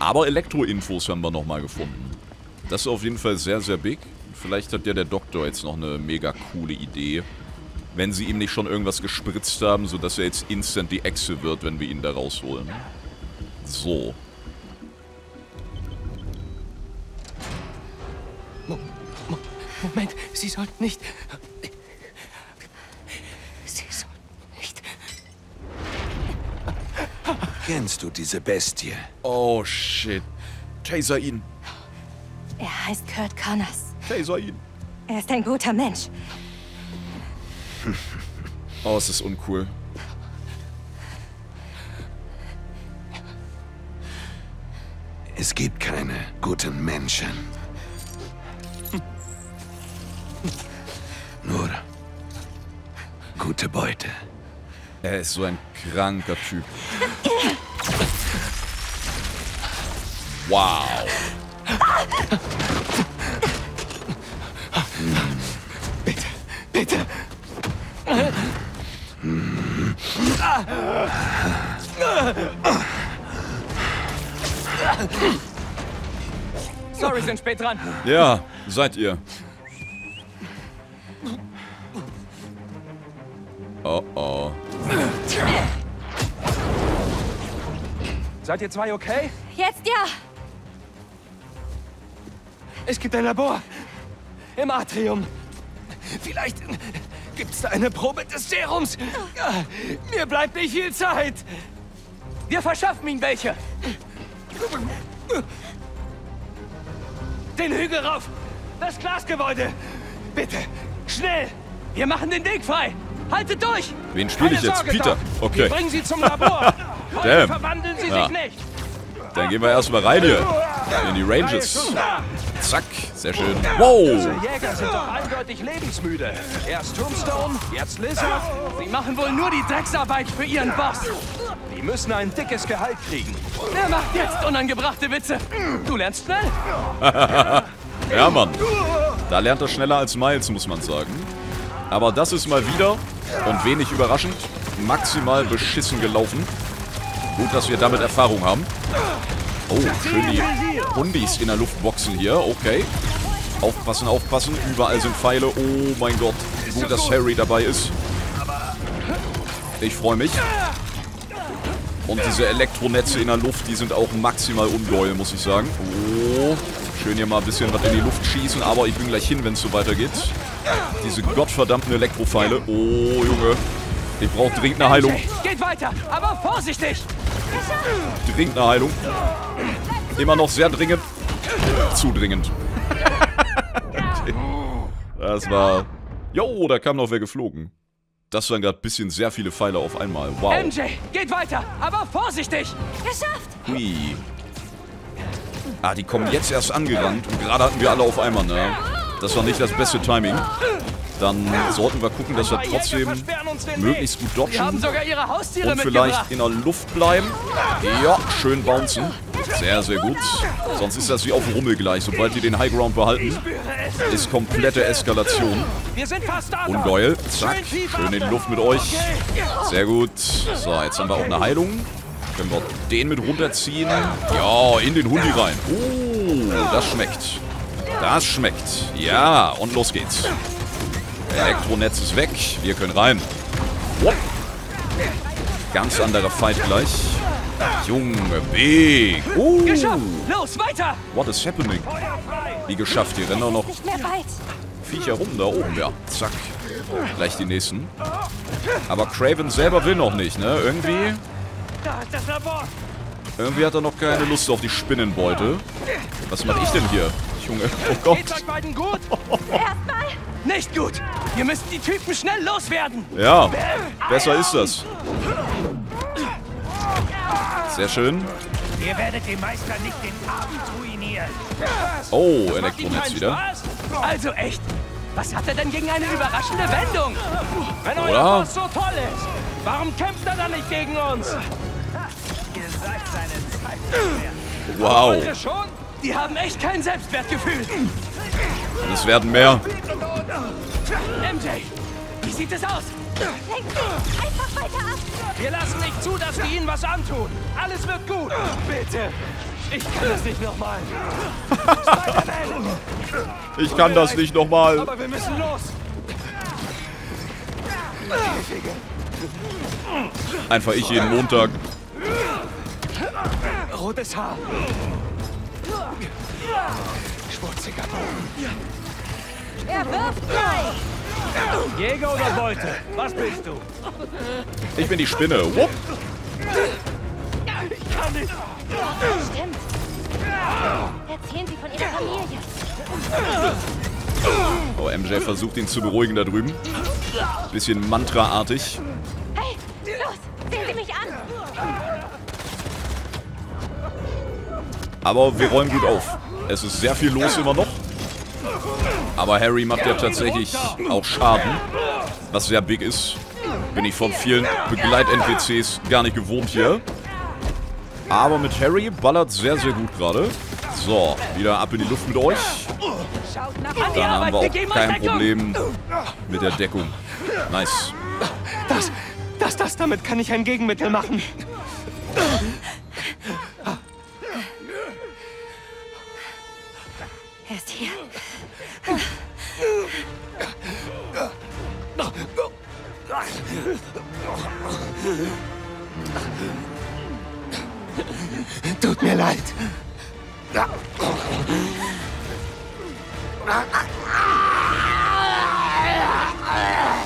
Aber Elektro-Infos haben wir nochmal gefunden. Das ist auf jeden Fall sehr, sehr big. Vielleicht hat ja der Doktor jetzt noch eine mega coole Idee. Wenn sie ihm nicht schon irgendwas gespritzt haben, sodass er jetzt instant die Echse wird, wenn wir ihn da rausholen. So. Moment, Sie sollten nicht... Kennst du diese Bestie? Oh, shit. Taser ihn. Er heißt Kurt Connors. Taser ihn. Er ist ein guter Mensch. Oh, es ist uncool. Es gibt keine guten Menschen. Nur gute Beute. Er ist so ein kranker Typ. Wow. Bitte, bitte. Sorry, sind spät dran. Ja, seid ihr. Oh oh. Seid ihr zwei okay? Jetzt ja. Es gibt ein Labor. Im Atrium. Vielleicht gibt's da eine Probe des Serums. Mir bleibt nicht viel Zeit. Wir verschaffen ihm welche. Den Hügel rauf. Das Glasgebäude. Bitte, schnell. Wir machen den Weg frei. Haltet durch! Wen spiele ich jetzt? Peter? Okay. Wir bringen sie zum Labor. Damn. Verwandeln sie sich nicht. Dann gehen wir erstmal rein hier. In die Ranges. Zack. Sehr schön. Wow. Diese Jäger sind doch eindeutig lebensmüde. Erst Tombstone, jetzt Lizard. Sie machen wohl nur die Drecksarbeit für ihren Boss. Die müssen ein dickes Gehalt kriegen. Wer macht jetzt unangebrachte Witze? Du lernst schnell? Ja, Mann. Da lernt er schneller als Miles, muss man sagen. Aber das ist mal wieder... Und wenig überraschend, maximal beschissen gelaufen. Gut, dass wir damit Erfahrung haben. Oh, schön die Hundis in der Luft boxen hier. Okay. Aufpassen, aufpassen. Überall sind Pfeile. Oh mein Gott. Gut, dass Harry dabei ist. Ich freue mich. Und diese Elektronetze in der Luft, die sind auch maximal ungeheuer, muss ich sagen. Oh, schön hier mal ein bisschen was in die Luft schießen. Aber ich bin gleich hin, wenn es so weitergeht. Diese gottverdammten Elektropfeile. Oh, Junge. Ich brauche dringend eine Heilung. Geht weiter, aber vorsichtig. Dringend eine Heilung. Immer noch sehr dringend. Zu dringend. Okay. Das war... Jo, da kam noch wer geflogen. Das waren gerade ein bisschen sehr viele Pfeile auf einmal. Wow. MJ, geht weiter, aber vorsichtig. Geschafft. Hui. Ah, die kommen jetzt erst angerannt. Und gerade hatten wir alle auf einmal, ne? Das war nicht das beste Timing. Dann sollten wir gucken, dass wir trotzdem möglichst gut dodgen und vielleicht in der Luft bleiben. Ja, schön bouncen. Sehr, sehr gut. Sonst ist das wie auf dem Rummel gleich. Sobald die den Highground behalten, ist komplette Eskalation. Ungeil. Zack. Schön in die Luft mit euch. Sehr gut. So, jetzt haben wir auch eine Heilung. Können wir den mit runterziehen. Ja, in den Hundi rein. Oh, das schmeckt. Das schmeckt. Ja, und los geht's. Elektronetz ist weg. Wir können rein. Whoop. Ganz anderer Fight gleich. Junge, Weg. Geschafft. Los, weiter. What is happening? Wie geschafft. Die rennen auch noch Viecher rum da oben. Ja, zack. Gleich die nächsten. Aber Craven selber will noch nicht, ne? Irgendwie... Irgendwie hat er noch keine Lust auf die Spinnenbeute. Was mache ich denn hier? Junge, oh Gott. Geht's euch beiden gut? Erstmal? Nicht gut. Wir müssen die Typen schnell loswerden. Ja, besser ist das. Sehr schön. Ihr werdet den Meister nicht den Abend ruinieren. Oh, Elektronetz wieder. Also echt. Was hat er denn gegen eine überraschende Wendung? Wenn euer Boss so toll ist, warum kämpft er dann nicht gegen uns? Ihr seid seine Zeit. Wow. Die haben echt kein Selbstwertgefühl. Es werden mehr. MJ, wie sieht es aus? Lenkt uns einfach weiter ab. Wir lassen nicht zu, dass wir ihnen was antun. Alles wird gut. Bitte. Ich kann das nicht nochmal. Ich kann das nicht nochmal. Aber wir müssen los. Einfach ich jeden Montag. Rotes Haar. Schmutziger Boden. Er wirft frei. Jäger oder Beute? Was bist du? Ich bin die Spinne. Wupp. Ich kann nicht. Das stimmt. Erzählen Sie von Ihrer Familie. Oh, MJ versucht ihn zu beruhigen da drüben. Bisschen Mantra-artig. Hey, los, sehen Sie mich an. Aber wir räumen gut auf. Es ist sehr viel los immer noch. Aber Harry macht ja tatsächlich auch Schaden, was sehr big ist. Bin ich von vielen Begleit-NPCs gar nicht gewohnt hier. Aber mit Harry ballert sehr, sehr gut gerade. So, wieder ab in die Luft mit euch. Dann haben wir auch kein Problem mit der Deckung. Nice. Damit kann ich ein Gegenmittel machen. Er ist hier. Tut mir leid.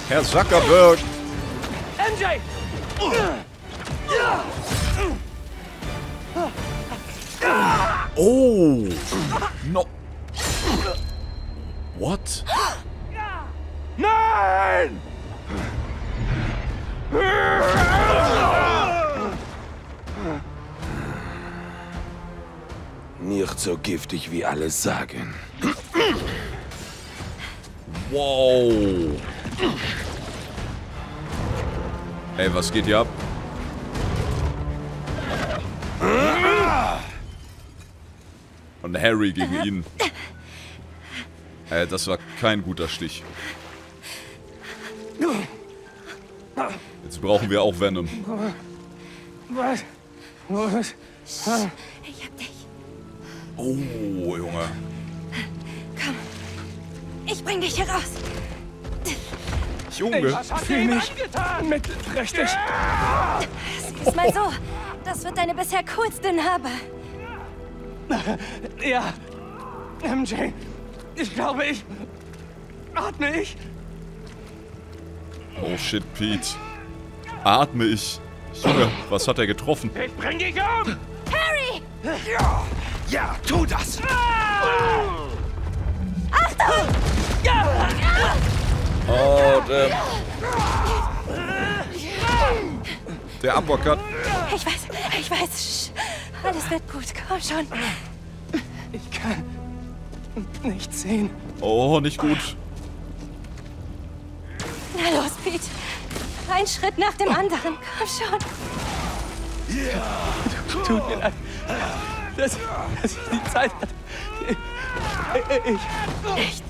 Herr Zuckerberg. MJ. Oh. No. What? Nein! Nicht so giftig wie alle sagen. Wow. Ey, was geht hier ab? Und Harry gegen ihn. Ey, das war kein guter Stich. Jetzt brauchen wir auch Venom. Was? Was? Ich hab dich. Oh, Junge. Komm. Ich bring dich hier raus. Junge. Was hat er ihm angetan? Mittelprächtig. Sieh es mal so. Das wird deine bisher coolste Narbe. Ja. MJ. Ich glaube, ich... Atme ich? Oh shit, Pete. Atme ich. Junge, was hat er getroffen? Ich bring dich um! Harry! Ja! Ja, tu das! Achtung! Oh, der Uppercut. Ich weiß. Alles wird gut. Komm schon. Ich kann nichts sehen. Oh, nicht gut. Na los, Pete. Ein Schritt nach dem anderen. Komm schon. Tut mir leid. Dass ich die Zeit hatte. Ich... Echt?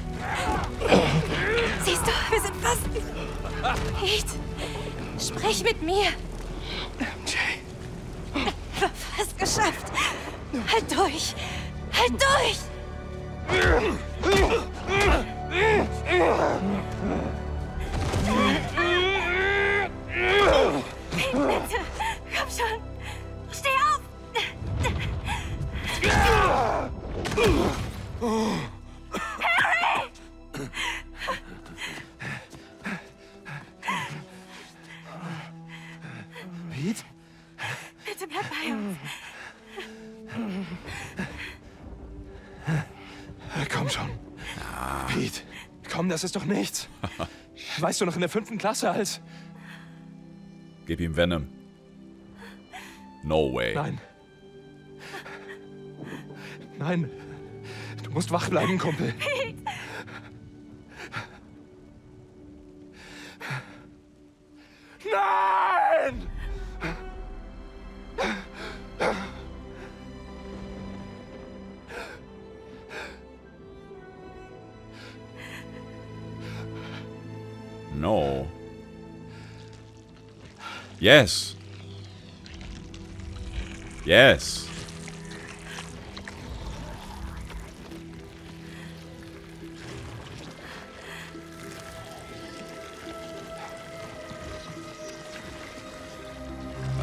Siehst du, wir sind fast... Pete, sprich mit mir. MJ. Fast geschafft. Halt durch. Halt durch. Bitte, komm schon. Steh auf. Harry! Pete? Bitte bleib bei uns. Komm schon. Pete, komm, das ist doch nichts. Weißt du noch, in der 5. Klasse als... Gib ihm Venom. No way. Nein. Nein. Du musst wach bleiben, Kumpel. Pete. Nein! No. Yes. Yes.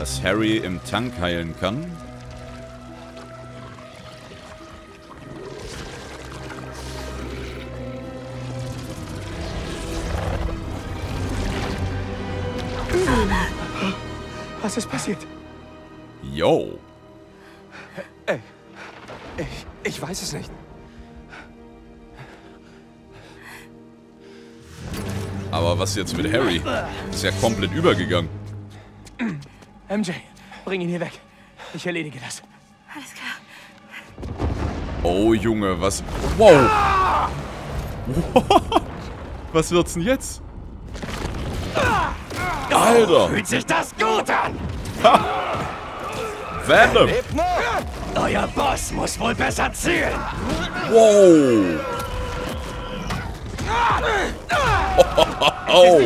was Harry im Tank heilen kann. Was ist passiert? Yo. Ey, ich weiß es nicht. Aber was jetzt mit Harry? Ist ja komplett übergegangen. MJ, bring ihn hier weg. Ich erledige das. Alles klar. Oh Junge, was... Wow! What? Was wird's denn jetzt? Alter! Fühlt sich das gut an! Ha! Venom! Euer Boss muss wohl besser zielen! Wow! Oh.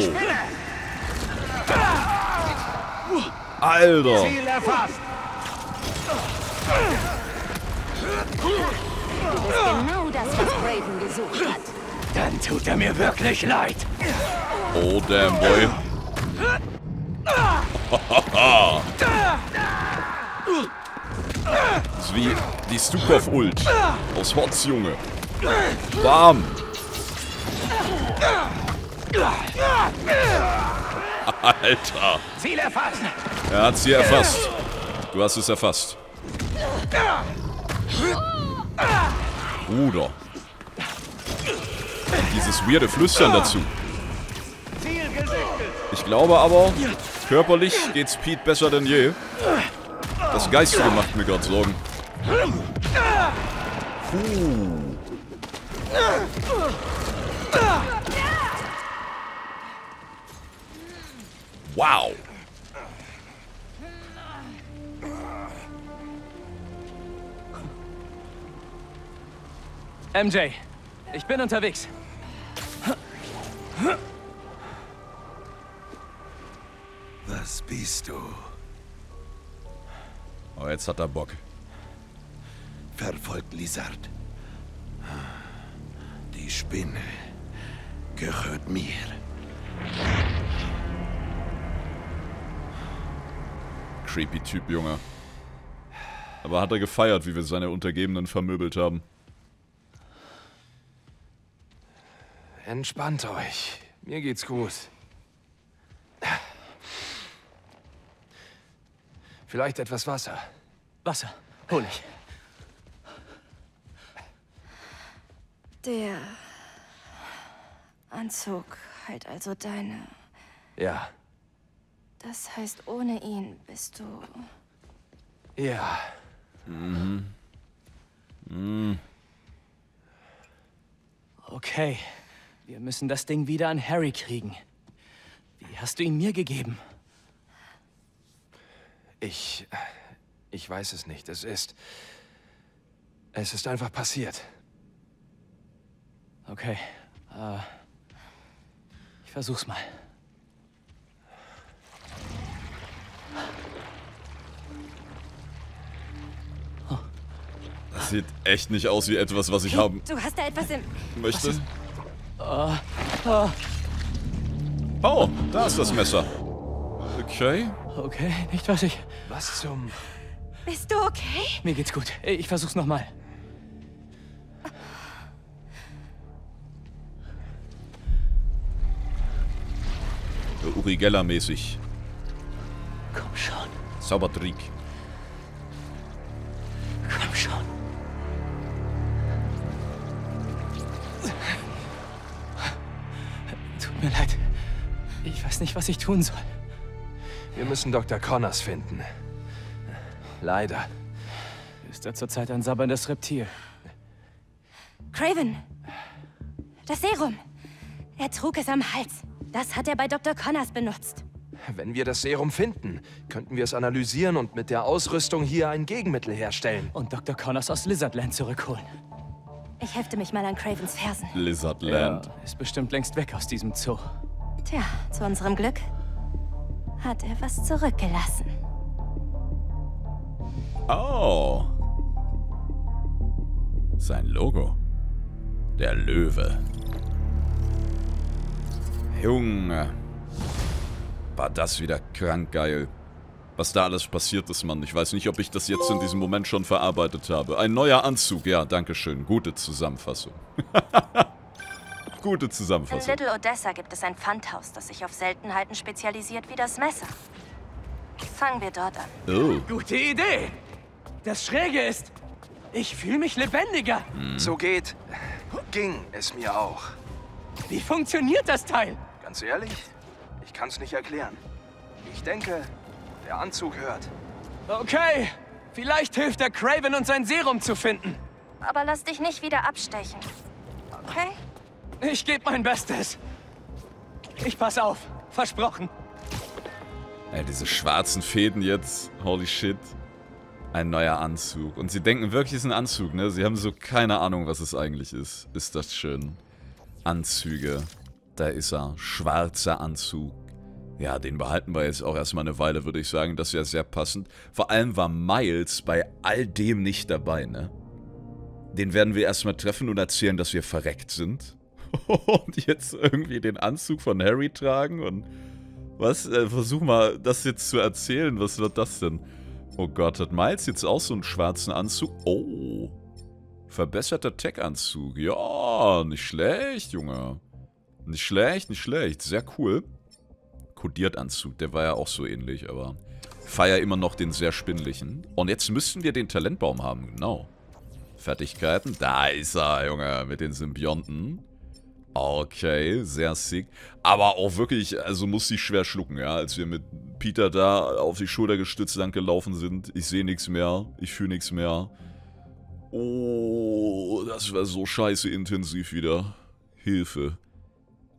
Alter! Ziel erfasst! Das ist genau das, was Craven gesucht hat. Dann tut er mir wirklich leid. Oh, damn boy. Das ist wie die Stukov-Ult aus Hotz, Junge. Bam! Alter! Ziel erfasst! Er hat's hier erfasst. Du hast es erfasst. Bruder. Dieses weirde Flüstern dazu. Ich glaube aber, körperlich geht's Pete besser denn je. Das Geistige macht mir gerade Sorgen. Wow. MJ, ich bin unterwegs. Was bist du? Oh, jetzt hat er Bock. Verfolgt Lizard. Die Spinne gehört mir. Creepy Typ, Junge. Aber hat er gefeiert, wie wir seine Untergebenen vermöbelt haben. Entspannt euch. Mir geht's gut. Vielleicht etwas Wasser. Wasser, hol ich. Der Anzug halt also deine. Ja. Das heißt, ohne ihn bist du... Ja. Mhm. Mhm. Okay. Wir müssen das Ding wieder an Harry kriegen. Wie hast du ihn mir gegeben? Ich weiß es nicht. Es ist einfach passiert. Okay. Ich versuch's mal. Oh. Das sieht echt nicht aus wie etwas, was ich haben möchte. Du hast da etwas im... Möchte? Oh, da ist das Messer. Okay. Okay, nicht was ich... Was zum... Bist du okay? Mir geht's gut. Ich versuch's nochmal. Uri Geller-mäßig. Komm schon. Zaubertrick. Komm schon. Tut mir leid. Ich weiß nicht, was ich tun soll. Wir müssen Dr. Connors finden. Leider. Ist er zurzeit ein sabberndes Reptil. Craven! Das Serum! Er trug es am Hals. Das hat er bei Dr. Connors benutzt. Wenn wir das Serum finden, könnten wir es analysieren und mit der Ausrüstung hier ein Gegenmittel herstellen. Und Dr. Connors aus Lizardland zurückholen. Ich hefte mich mal an Cravens Fersen. Lizardland. Er ist bestimmt längst weg aus diesem Zoo. Tja, zu unserem Glück hat er was zurückgelassen. Oh. Sein Logo. Der Löwe. Junge. War das wieder krank geil. Was da alles passiert ist, Mann. Ich weiß nicht, ob ich das jetzt in diesem Moment schon verarbeitet habe. Ein neuer Anzug. Ja, danke schön. Gute Zusammenfassung. Gute Zusammenfassung. In Little Odessa gibt es ein Pfandhaus, das sich auf Seltenheiten spezialisiert wie das Messer. Fangen wir dort an. Oh. Gute Idee. Das Schräge ist, ich fühle mich lebendiger. Hm. So ging es mir auch. Wie funktioniert das Teil? Ganz ehrlich, ich kann es nicht erklären. Ich denke, der Anzug hört. Okay, vielleicht hilft der Craven und sein Serum zu finden. Aber lass dich nicht wieder abstechen, okay? Ich gebe mein Bestes. Ich pass auf, versprochen. Ey, diese schwarzen Fäden jetzt, holy shit. Ein neuer Anzug. Und sie denken wirklich, es ist ein Anzug, ne? Sie haben so keine Ahnung, was es eigentlich ist. Ist das schön. Anzüge. Da ist er. Schwarzer Anzug. Ja, den behalten wir jetzt auch erstmal eine Weile, würde ich sagen. Das ist ja sehr passend. Vor allem war Miles bei all dem nicht dabei, ne? Den werden wir erstmal treffen und erzählen, dass wir verreckt sind. Und jetzt irgendwie den Anzug von Harry tragen und... Was? Versuch mal, das jetzt zu erzählen. Was wird das denn? Oh Gott, hat Miles jetzt auch so einen schwarzen Anzug? Oh. Verbesserter Tech-Anzug. Ja, nicht schlecht, Junge. Nicht schlecht, nicht schlecht. Sehr cool. Kodiertanzug, der war ja auch so ähnlich, aber... Feier immer noch den sehr spindlichen. Und jetzt müssten wir den Talentbaum haben, genau. Fertigkeiten. Da ist er, Junge, mit den Symbionten. Okay, sehr sick. Aber auch wirklich, also muss sie schwer schlucken, ja. Als wir mit Peter da auf die Schulter gestützt lang gelaufen sind. Ich sehe nichts mehr. Ich fühle nichts mehr. Oh, das war so scheiße intensiv wieder. Hilfe.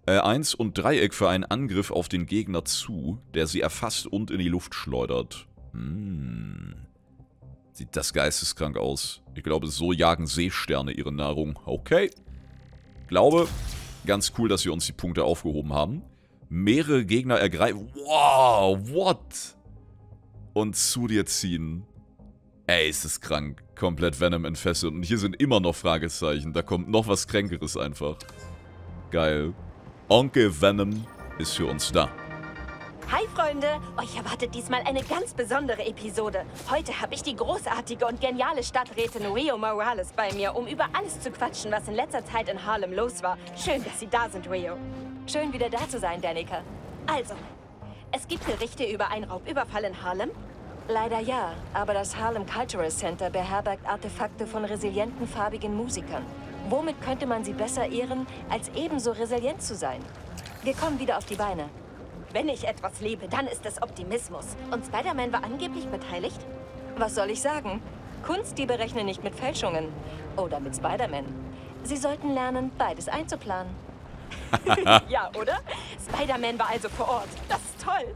R1 und Dreieck für einen Angriff auf den Gegner zu, der sie erfasst und in die Luft schleudert. Hm. Sieht das geisteskrank aus. Ich glaube, so jagen Seesterne ihre Nahrung. Okay. Glaube... Ganz cool, dass wir uns die Punkte aufgehoben haben. Mehrere Gegner ergreifen. Wow, what? Und zu dir ziehen. Ey, ist das krank. Komplett Venom entfesselt. Und hier sind immer noch Fragezeichen. Da kommt noch was Kränkeres einfach. Geil. Onkel Venom ist für uns da. Hi Freunde, euch erwartet diesmal eine ganz besondere Episode. Heute habe ich die großartige und geniale Stadträtin Rio Morales bei mir, um über alles zu quatschen, was in letzter Zeit in Harlem los war. Schön, dass Sie da sind, Rio. Schön, wieder da zu sein, Danica. Also, es gibt Berichte über einen Raubüberfall in Harlem? Leider ja, aber das Harlem Cultural Center beherbergt Artefakte von resilienten, farbigen Musikern. Womit könnte man sie besser ehren, als ebenso resilient zu sein? Wir kommen wieder auf die Beine. Wenn ich etwas liebe, dann ist es Optimismus. Und Spider-Man war angeblich beteiligt? Was soll ich sagen? Kunstdiebe rechnen nicht mit Fälschungen. Oder mit Spider-Man. Sie sollten lernen, beides einzuplanen. Ja, oder? Spider-Man war also vor Ort. Das ist toll.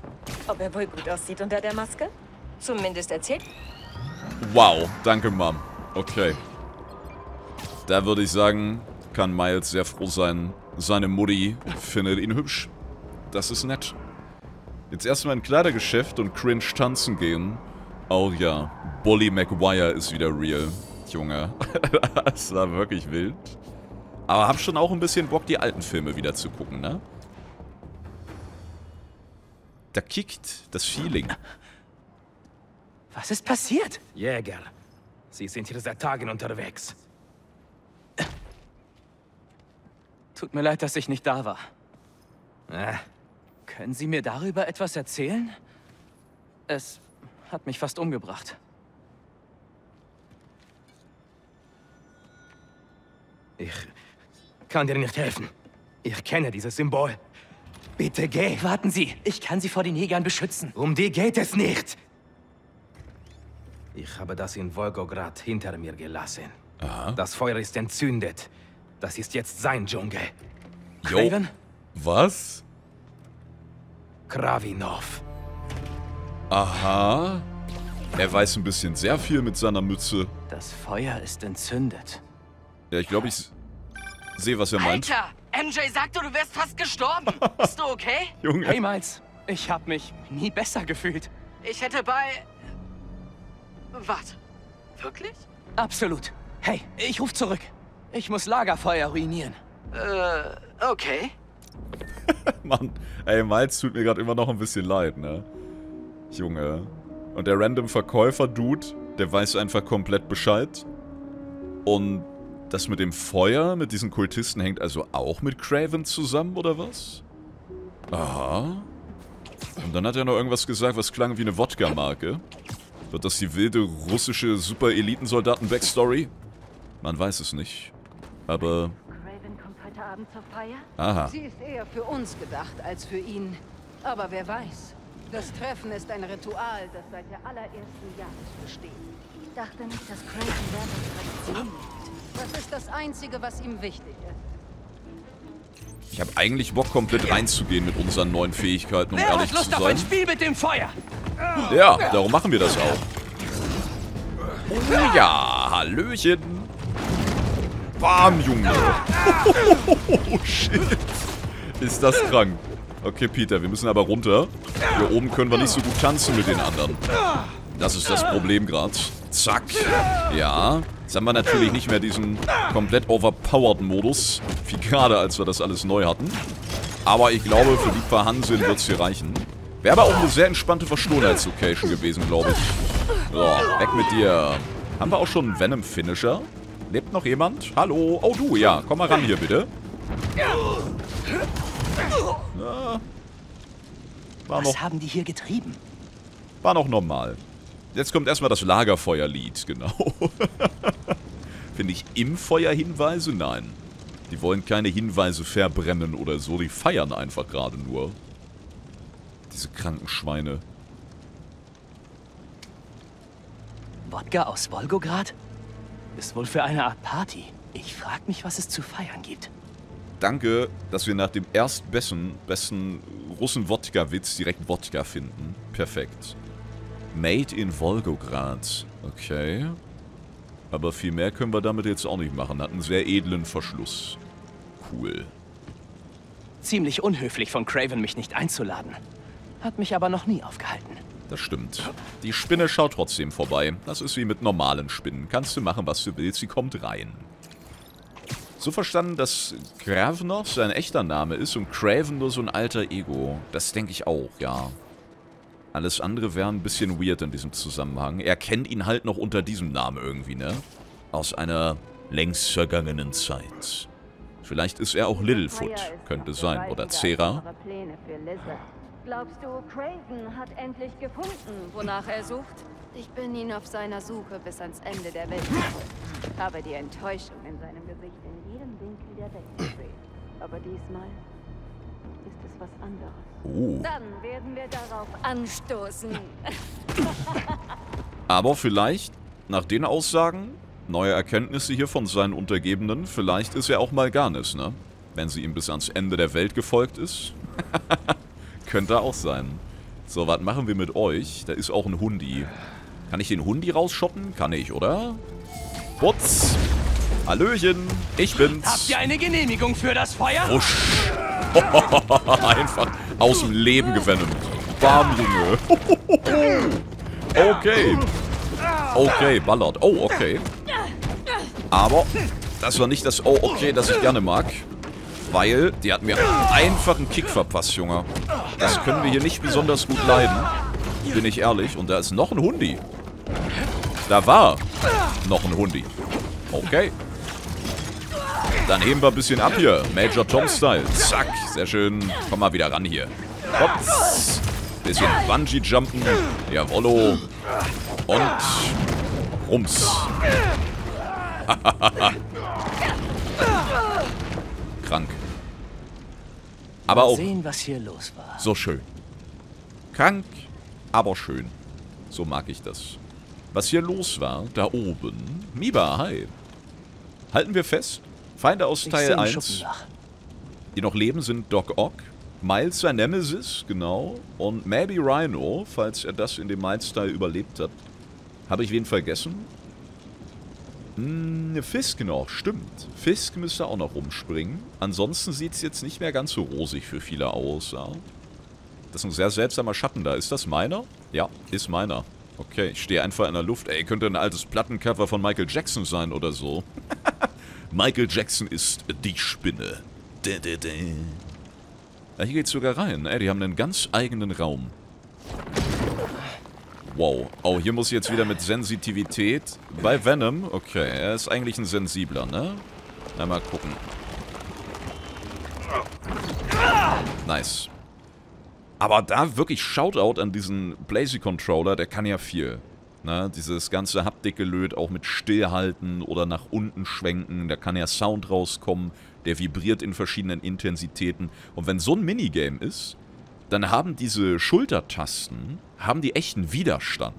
Ob er wohl gut aussieht unter der Maske? Zumindest erzählt. Wow, danke, Mom. Okay. Da würde ich sagen, kann Miles sehr froh sein. Seine Mutti findet ihn hübsch. Das ist nett. Jetzt erstmal in Kleidergeschäft und cringe tanzen gehen. Oh ja, Bully Maguire ist wieder real, Junge. Das war wirklich wild. Aber hab schon auch ein bisschen Bock, die alten Filme wieder zu gucken, ne? Da kickt das Feeling. Was ist passiert? Jäger, Sie sind hier seit Tagen unterwegs. Tut mir leid, dass ich nicht da war. Können Sie mir darüber etwas erzählen? Es hat mich fast umgebracht. Ich kann dir nicht helfen. Ich kenne dieses Symbol. Bitte geh. Warten Sie, ich kann Sie vor den Jägern beschützen. Um die geht es nicht. Ich habe das in Wolgograd hinter mir gelassen. Aha. Das Feuer ist entzündet. Das ist jetzt sein Dschungel. Kraven? Was? Kravinov. Aha. Er weiß ein bisschen sehr viel mit seiner Mütze. Das Feuer ist entzündet. Ja, ich glaube, ich sehe, was er meint. Alter, MJ sagte, du wärst fast gestorben. Bist du okay? Junge. Hey, Miles, ich habe mich nie besser gefühlt. Ich hätte bei... Warte, wirklich? Absolut. Hey, ich ruf zurück. Ich muss Lagerfeuer ruinieren. Okay. Mann, ey, Miles tut mir gerade immer noch ein bisschen leid, ne? Junge. Und der random Verkäufer-Dude, der weiß einfach komplett Bescheid. Und das mit dem Feuer, mit diesen Kultisten, hängt also auch mit Craven zusammen, oder was? Aha. Und dann hat er noch irgendwas gesagt, was klang wie eine Wodka-Marke. Wird das die wilde russische Super-Eliten-Soldaten-Backstory? Man weiß es nicht. Aber... Craven kommt heute Abend zur Feier? Aha. Sie ist eher für uns gedacht als für ihn. Aber wer weiß. Das Treffen ist ein Ritual, das seit der allerersten Jagd besteht. Ich dachte nicht, dass Craven da Tradition lebt. Das ist das Einzige, was ihm wichtig ist. Ich habe eigentlich Bock, komplett reinzugehen mit unseren neuen Fähigkeiten, um ehrlich zu sein. Wer hat Lust auf ein Spiel mit dem Feuer? Ja, darum machen wir das auch. Oh ja, Hallöchen. Bam, Junge. Oh, shit. Ist das krank. Okay, Peter, wir müssen aber runter. Hier oben können wir nicht so gut tanzen mit den anderen. Das ist das Problem gerade. Zack. Ja. Jetzt haben wir natürlich nicht mehr diesen komplett overpowered Modus. Wie gerade, als wir das alles neu hatten. Aber ich glaube, für die paar Hanseln wird es hier reichen. Wäre aber auch eine sehr entspannte Verschwundenheitslocation gewesen, glaube ich. So, weg mit dir. Haben wir auch schon einen Venom-Finisher? Lebt noch jemand? Hallo? Oh, du, ja. Komm mal ran hier, bitte. Na, war noch, was haben die hier getrieben? War noch normal. Jetzt kommt erstmal das Lagerfeuerlied, genau. Finde ich im Feuer Hinweise? Nein. Die wollen keine Hinweise verbrennen oder so. Die feiern einfach gerade nur. Diese kranken Schweine. Wodka aus Wolgograd? Ist wohl für eine Art Party. Ich frag mich, was es zu feiern gibt. Danke, dass wir nach dem erstbesten Russen-Wodka-Witz direkt Wodka finden. Perfekt. Made in Wolgograd. Okay. Aber viel mehr können wir damit jetzt auch nicht machen. Hat einen sehr edlen Verschluss. Cool. Ziemlich unhöflich von Craven, mich nicht einzuladen. Hat mich aber noch nie aufgehalten. Das stimmt. Die Spinne schaut trotzdem vorbei. Das ist wie mit normalen Spinnen. Kannst du machen, was du willst. Sie kommt rein. So verstanden, dass Kravinov sein echter Name ist und Craven nur so ein alter Ego. Das denke ich auch, ja. Alles andere wäre ein bisschen weird in diesem Zusammenhang. Er kennt ihn halt noch unter diesem Namen irgendwie, ne? Aus einer längst vergangenen Zeit. Vielleicht ist er auch Littlefoot. Könnte sein. Oder Zera. Glaubst du, Craven hat endlich gefunden, wonach er sucht? Ich bin ihn auf seiner Suche bis ans Ende der Welt gefolgt. Habe die Enttäuschung in seinem Gesicht in jedem Winkel der Welt gesehen. Aber diesmal ist es was anderes. Oh. Dann werden wir darauf anstoßen. Aber vielleicht, nach den Aussagen, neue Erkenntnisse hier von seinen Untergebenen, vielleicht ist er auch Malganis, ne? Wenn sie ihm bis ans Ende der Welt gefolgt ist. Könnte auch sein. So, was machen wir mit euch? Da ist auch ein Hundi. Kann ich den Hundi rausschotten? Kann ich, oder? Putz! Hallöchen! Ich bin's! Habt ihr eine Genehmigung für das Feuer? Wusch! Einfach aus dem Leben gewendet. Bam, Junge! Okay! Okay, ballert. Oh, okay. Aber das war nicht das Oh, okay, das ich gerne mag. Weil die hat mir einfach einen Kick verpasst, Junge. Das können wir hier nicht besonders gut leiden. Bin ich ehrlich. Und da ist noch ein Hundi. Da war noch ein Hundi. Okay. Dann heben wir ein bisschen ab hier. Major Tom-Style. Zack. Sehr schön. Komm mal wieder ran hier. Hops. Bisschen Bungee-Jumpen. Jawollo. Und Rums. Krank. Aber auch sehen, was hier los war. So schön. Krank, aber schön. So mag ich das. Was hier los war, da oben. Miba, hi. Halten wir fest, Feinde aus Teil 1, die noch leben, sind Doc Oc, Miles, sein Nemesis, genau, und maybe Rhino, falls er das in dem Miles-Teil überlebt hat. Habe ich wen vergessen? Fisk noch, stimmt. Fisk müsste auch noch rumspringen. Ansonsten sieht es jetzt nicht mehr ganz so rosig für viele aus. Ja? Das ist ein sehr seltsamer Schatten da. Ist das meiner? Ja, ist meiner. Okay, ich stehe einfach in der Luft. Ey, könnte ein altes Plattencover von Michael Jackson sein oder so. Michael Jackson ist die Spinne. Ja, hier geht's sogar rein. Ey, die haben einen ganz eigenen Raum. Wow. Oh, hier muss ich jetzt wieder mit Sensitivität. Bei Venom. Okay, er ist eigentlich ein Sensibler, ne? Einmal gucken. Nice. Aber da wirklich Shoutout an diesen Blazy-Controller, der kann ja viel. Ne? Dieses ganze Haptikgelöt auch mit Stillhalten oder nach unten schwenken, da kann ja Sound rauskommen, der vibriert in verschiedenen Intensitäten. Und wenn so ein Minigame ist, dann haben diese Schultertasten, haben die echten Widerstand.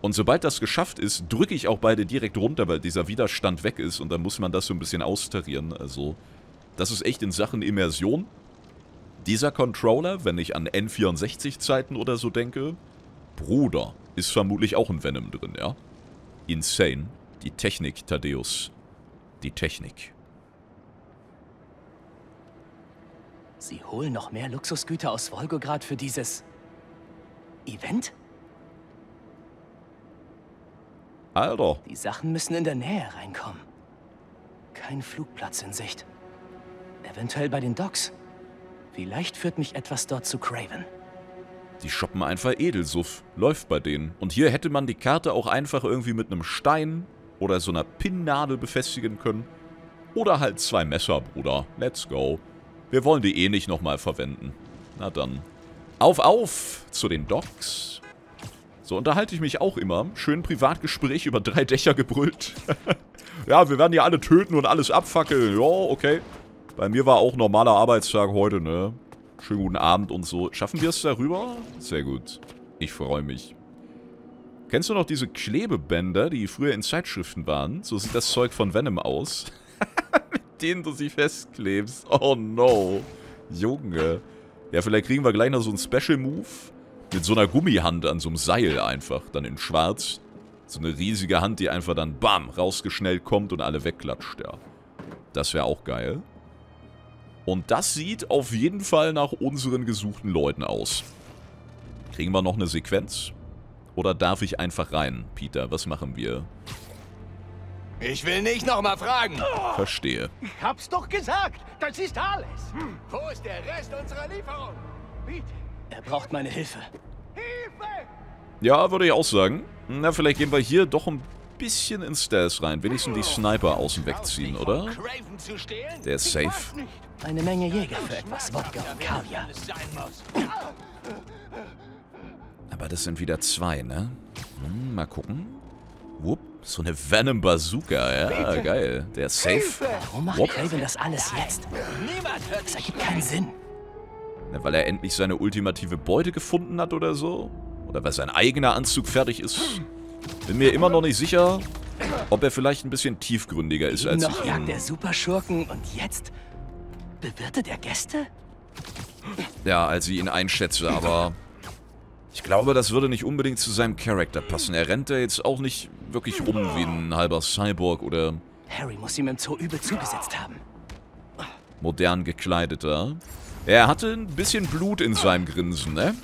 Und sobald das geschafft ist, drücke ich auch beide direkt runter, weil dieser Widerstand weg ist und dann muss man das so ein bisschen austarieren. Also, das ist echt in Sachen Immersion. Dieser Controller, wenn ich an N64-Zeiten oder so denke, Bruder, ist vermutlich auch ein Venom drin, ja? Insane. Die Technik, Thaddeus. Die Technik. Sie holen noch mehr Luxusgüter aus Wolgograd für dieses Event? Alter. Die Sachen müssen in der Nähe reinkommen. Kein Flugplatz in Sicht. Eventuell bei den Docks. Vielleicht führt mich etwas dort zu Craven. Die shoppen einfach Edelsuff. Läuft bei denen. Und hier hätte man die Karte auch einfach irgendwie mit einem Stein oder so einer Pinnnadel befestigen können. Oder halt zwei Messer, Bruder. Let's go. Wir wollen die eh nicht nochmal verwenden. Na dann. Auf zu den Docks. So unterhalte ich mich auch immer. Schön Privatgespräch über 3 Dächer gebrüllt. Ja, wir werden ja alle töten und alles abfackeln. Ja, okay. Bei mir war auch normaler Arbeitstag heute, ne? Schönen guten Abend und so. Schaffen wir es darüber? Sehr gut. Ich freue mich. Kennst du noch diese Klebebänder, die früher in Zeitschriften waren? So sieht das Zeug von Venom aus. Den du sie festklebst. Oh no. Junge. Ja, vielleicht kriegen wir gleich noch so einen Special Move. Mit so einer Gummihand an so einem Seil einfach. Dann in schwarz. So eine riesige Hand, die einfach dann bam rausgeschnellt kommt und alle wegklatscht, ja. Das wäre auch geil. Und das sieht auf jeden Fall nach unseren gesuchten Leuten aus. Kriegen wir noch eine Sequenz? Oder darf ich einfach rein, Peter? Was machen wir? Ich will nicht nochmal fragen. Verstehe. Ich hab's doch gesagt. Das ist alles. Wo ist der Rest unserer Lieferung? Bitte. Er braucht meine Hilfe. Hilfe! Ja, würde ich auch sagen. Na, vielleicht gehen wir hier doch ein bisschen in Stealth rein. Wenigstens die Sniper außen wegziehen, oder? Der ist safe. Eine Menge Jäger für etwas Wodka und Kaviar. Aber das sind wieder 2, ne? Hm, mal gucken. Wupp. So eine Venom-Bazooka, ja, geil. Der ist safe. Warum macht Craven das alles jetzt? Das ergibt keinen Sinn. Na, weil er endlich seine ultimative Beute gefunden hat oder so? Oder weil sein eigener Anzug fertig ist? Bin mir immer noch nicht sicher, ob er vielleicht ein bisschen tiefgründiger ist als ich. Noch jagt der Superschurken und jetzt bewirtet er Gäste? Ja, als ich ihn einschätze, aber... Ich glaube, das würde nicht unbedingt zu seinem Charakter passen. Er rennt da jetzt auch nicht wirklich rum wie ein halber Cyborg oder... Harry muss ihm im Zoo übel zugesetzt haben. Modern gekleideter. Er hatte ein bisschen Blut in seinem Grinsen, ne?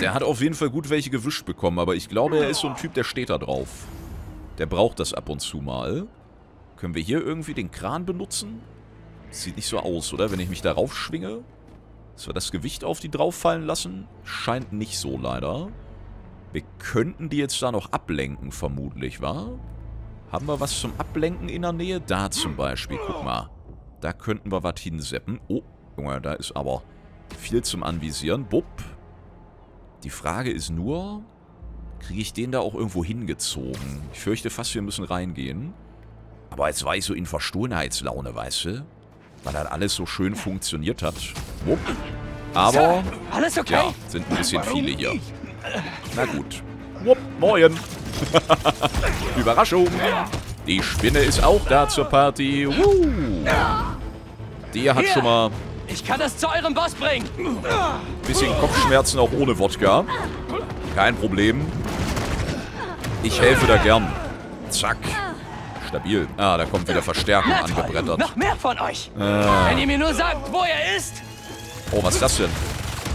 Der hat auf jeden Fall gut welche gewischt bekommen, aber ich glaube, er ist so ein Typ, der steht da drauf. Der braucht das ab und zu mal. Können wir hier irgendwie den Kran benutzen? Sieht nicht so aus, oder? Wenn ich mich da raufschwinge? Dass wir das Gewicht auf die drauf fallen lassen? Scheint nicht so, leider. Wir könnten die jetzt da noch ablenken, vermutlich, wa? Haben wir was zum Ablenken in der Nähe? Da zum Beispiel, guck mal. Da könnten wir was hinseppen. Oh, Junge, da ist aber viel zum Anvisieren. Bupp. Die Frage ist nur, kriege ich den da auch irgendwo hingezogen? Ich fürchte fast, wir müssen reingehen. Aber jetzt war ich so in Verstohlenheitslaune, weißt du? Weil dann alles so schön funktioniert hat. Wupp. Aber, alles okay? Ja, sind ein bisschen viele hier. Na gut. Wupp, moin. Überraschung. Die Spinne ist auch da zur Party. Die hat schon mal... Ich kann das zu eurem Boss bringen. Bisschen Kopfschmerzen auch ohne Wodka. Kein Problem. Ich helfe da gern. Zack. Stabil. Ah, da kommt wieder Verstärkung angebrettert. Noch mehr von euch. Wenn ihr mir nur sagt, wo er ist. Oh, was ist das denn?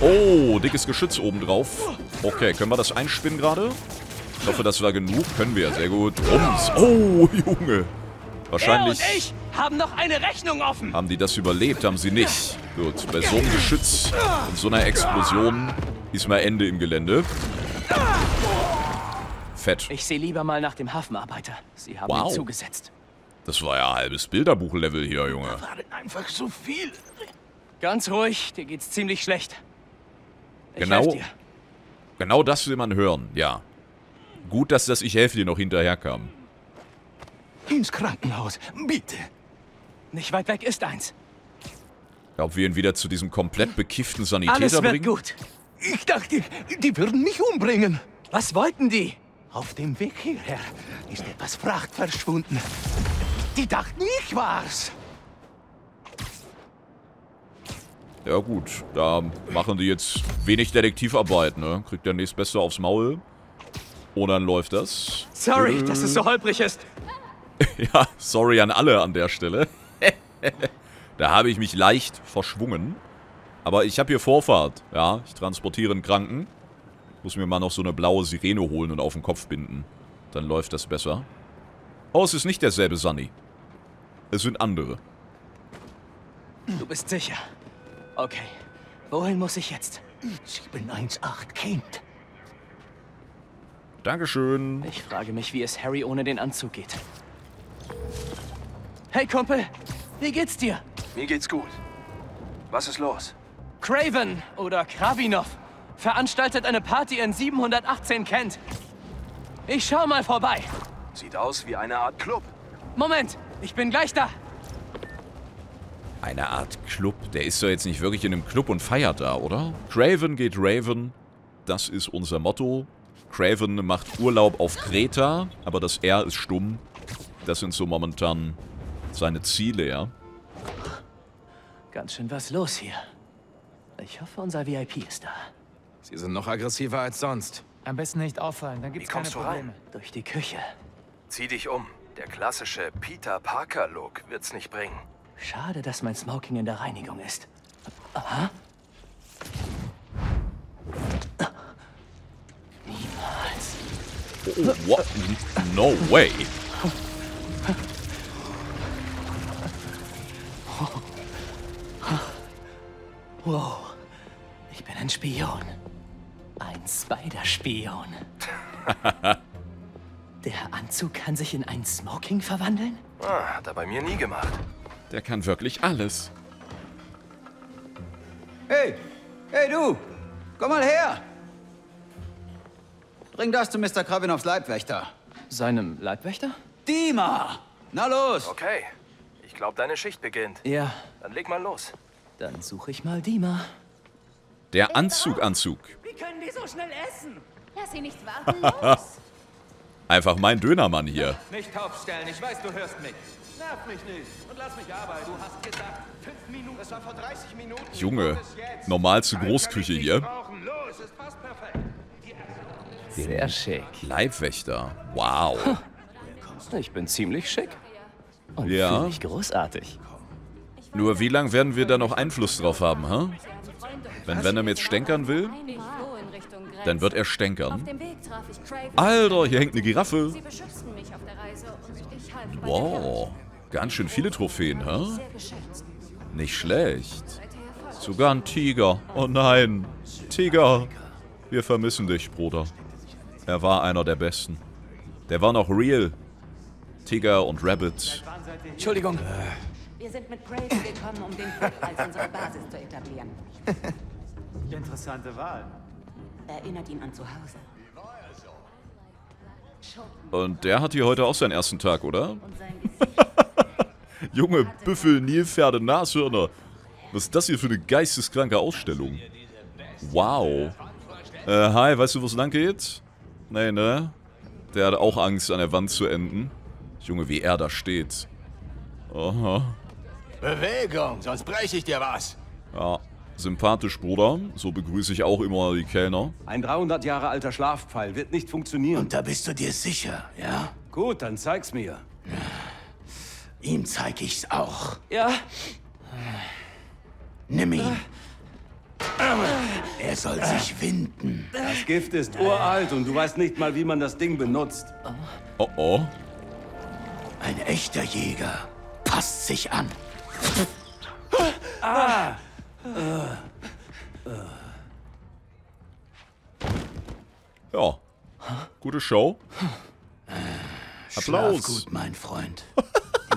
Oh, dickes Geschütz obendrauf. Okay, können wir das einspinnen gerade? Ich hoffe, das war genug. Können wir. Sehr gut. Rums. Oh, Junge. Wahrscheinlich... Er und ich haben noch eine Rechnung offen. Haben die das überlebt? Haben sie nicht. Gut, bei so einem Geschütz und so einer Explosion ist mal Ende im Gelände. fett. Ich sehe lieber mal nach dem Hafenarbeiter. Sie haben ihn zugesetzt. Das war ja halbes Bilderbuch-Level hier, Junge. Da war denn einfach so viel. Ganz ruhig, dir geht's ziemlich schlecht. Ich helf dir. Genau das will man hören, ja. Gut, dass das Ich helfe dir noch hinterherkam. Ins Krankenhaus, bitte. Nicht weit weg ist eins. Ob wir ihn wieder zu diesem komplett bekifften Sanitäter bringen? Alles wird gut. Ich dachte, die würden mich umbringen. Was wollten die? Auf dem Weg hierher ist etwas Fracht verschwunden. Die dachten, ich war's. Ja gut, da machen die jetzt wenig Detektivarbeit, ne? Kriegt der nächstbeste aufs Maul. Und dann läuft das. Sorry, dass es so holprig ist. Ja, sorry an alle an der Stelle. Da habe ich mich leicht verschwungen. Aber ich habe hier Vorfahrt. Ja, ich transportiere einen Kranken. Muss mir mal noch so eine blaue Sirene holen und auf den Kopf binden. Dann läuft das besser. Oh, es ist nicht derselbe Sunny. Es sind andere. Du bist sicher. Okay. Wohin muss ich jetzt? 718 Kind. Dankeschön. Ich frage mich, wie es Harry ohne den Anzug geht. Hey Kumpel, wie geht's dir? Mir geht's gut. Was ist los? Craven oder Kravinov veranstaltet eine Party in 718 Kent. Ich schau mal vorbei. Sieht aus wie eine Art Club. Moment, ich bin gleich da. Eine Art Club? Der ist doch jetzt nicht wirklich in einem Club und feiert da, oder? Craven geht Raven. Das ist unser Motto. Craven macht Urlaub auf Kreta, aber das R ist stumm. Das sind so momentan seine Ziele, ja. Ganz schön was los hier. Ich hoffe, unser VIP ist da. Sie sind noch aggressiver als sonst. Am besten nicht auffallen, dann gibt's keine Probleme. Durch die Küche. Zieh dich um. Der klassische Peter Parker-Look wird's nicht bringen. Schade, dass mein Smoking in der Reinigung ist. Aha. Niemals. Oh, what? No way. Wow, ich bin ein Spion. Ein Spider-Spion. Der Anzug kann sich in ein Smoking verwandeln? Ah, hat er bei mir nie gemacht. Der kann wirklich alles. Hey, hey du, komm mal her. Bring das zu Mr. Kravinovs Leibwächter. Seinem Leibwächter? Dima! Na los! Okay, ich glaube, deine Schicht beginnt. Ja. Dann leg mal los. Dann suche ich mal Dima. Der Anzug. Wie können die so schnell essen? Lass sie nicht warten, los. Einfach mein Dönermann hier. Nicht taubstellen, ich weiß, du hörst mich. Nerv mich nicht und lass mich arbeiten. Du hast gesagt, 5 Minuten, das war vor 30 Minuten. Junge, normalste Großküche hier. Los, es passt perfekt. Sehr schick. Leibwächter, wow. Ich bin ziemlich schick. Und fühle mich großartig. Nur wie lange werden wir da noch Einfluss drauf haben, hä? Wenn Venom jetzt stänkern will, dann wird er stänkern. Alter, hier hängt eine Giraffe. Wow, ganz schön viele Trophäen, hä? Nicht schlecht. Sogar ein Tiger. Oh nein, Tiger. Wir vermissen dich, Bruder. Er war einer der Besten. Der war noch real. Tiger und Rabbit. Entschuldigung. Wir sind mit Craven gekommen, um den Club als unsere Basis zu etablieren. Interessante Wahl. Erinnert ihn an zu Hause. Und der hat hier heute auch seinen ersten Tag, oder? Junge, Büffel, Nilpferde, Nashörner. Was ist das hier für eine geisteskranke Ausstellung? Wow. Hi, weißt du, wo es lang geht? Nee, ne? Der hat auch Angst, an der Wand zu enden. Junge, wie er da steht. Aha. Bewegung, sonst breche ich dir was. Ja, sympathisch, Bruder. So begrüße ich auch immer die Kellner. Ein 300 Jahre alter Schlafpfeil wird nicht funktionieren. Und da bist du dir sicher, ja? Gut, dann zeig's mir. Ihm zeig ich's auch. Ja? Nimm ihn. Er soll sich winden. Das Gift ist uralt und du weißt nicht mal, wie man das Ding benutzt. Oh oh. Ein echter Jäger. Passt sich an. Ah. Ja, Gute Show. Applaus. Schlaf gut, mein Freund.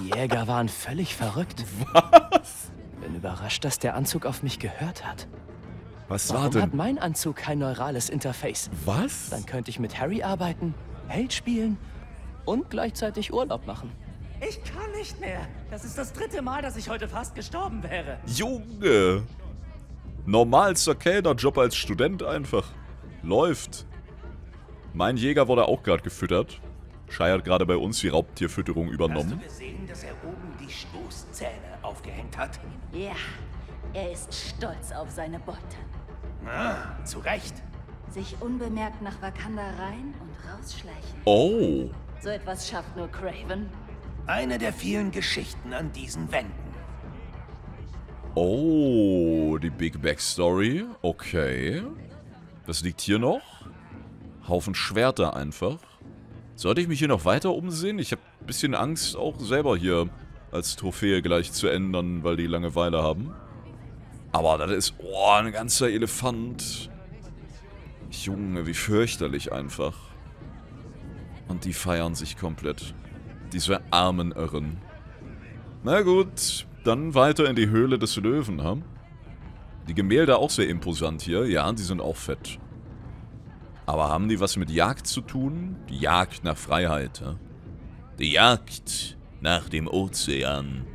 Die Jäger waren völlig verrückt. Was? Bin überrascht, dass der Anzug auf mich gehört hat. Was war denn? Warum hat mein Anzug kein neurales Interface? Was? Dann könnte ich mit Harry arbeiten, Held spielen und gleichzeitig Urlaub machen. Ich kann nicht mehr. Das ist das 3. Mal, dass ich heute fast gestorben wäre. Junge. Normalster Kellnerjob als Student einfach. Läuft. Mein Jäger wurde auch gerade gefüttert. Shai hat gerade bei uns die Raubtierfütterung übernommen. Hast du gesehen, dass er oben die Stoßzähne aufgehängt hat? Ja, er ist stolz auf seine Beute. Ah, zu Recht. Sich unbemerkt nach Wakanda rein und rausschleichen. Oh. So etwas schafft nur Craven. Eine der vielen Geschichten an diesen Wänden. Oh, die Big Backstory. Okay. Das liegt hier noch. Haufen Schwerter einfach. Sollte ich mich hier noch weiter umsehen? Ich habe ein bisschen Angst, auch selber hier als Trophäe gleich zu ändern, weil die Langeweile haben. Aber das ist... Oh, ein ganzer Elefant. Junge, wie fürchterlich einfach. Und die feiern sich komplett. Diese armen Irren. Na gut, dann weiter in die Höhle des Löwen, hm? Die Gemälde auch sehr imposant hier. Ja, die sind auch fett. Aber haben die was mit Jagd zu tun? Die Jagd nach Freiheit, hm? Die Jagd nach dem Ozean.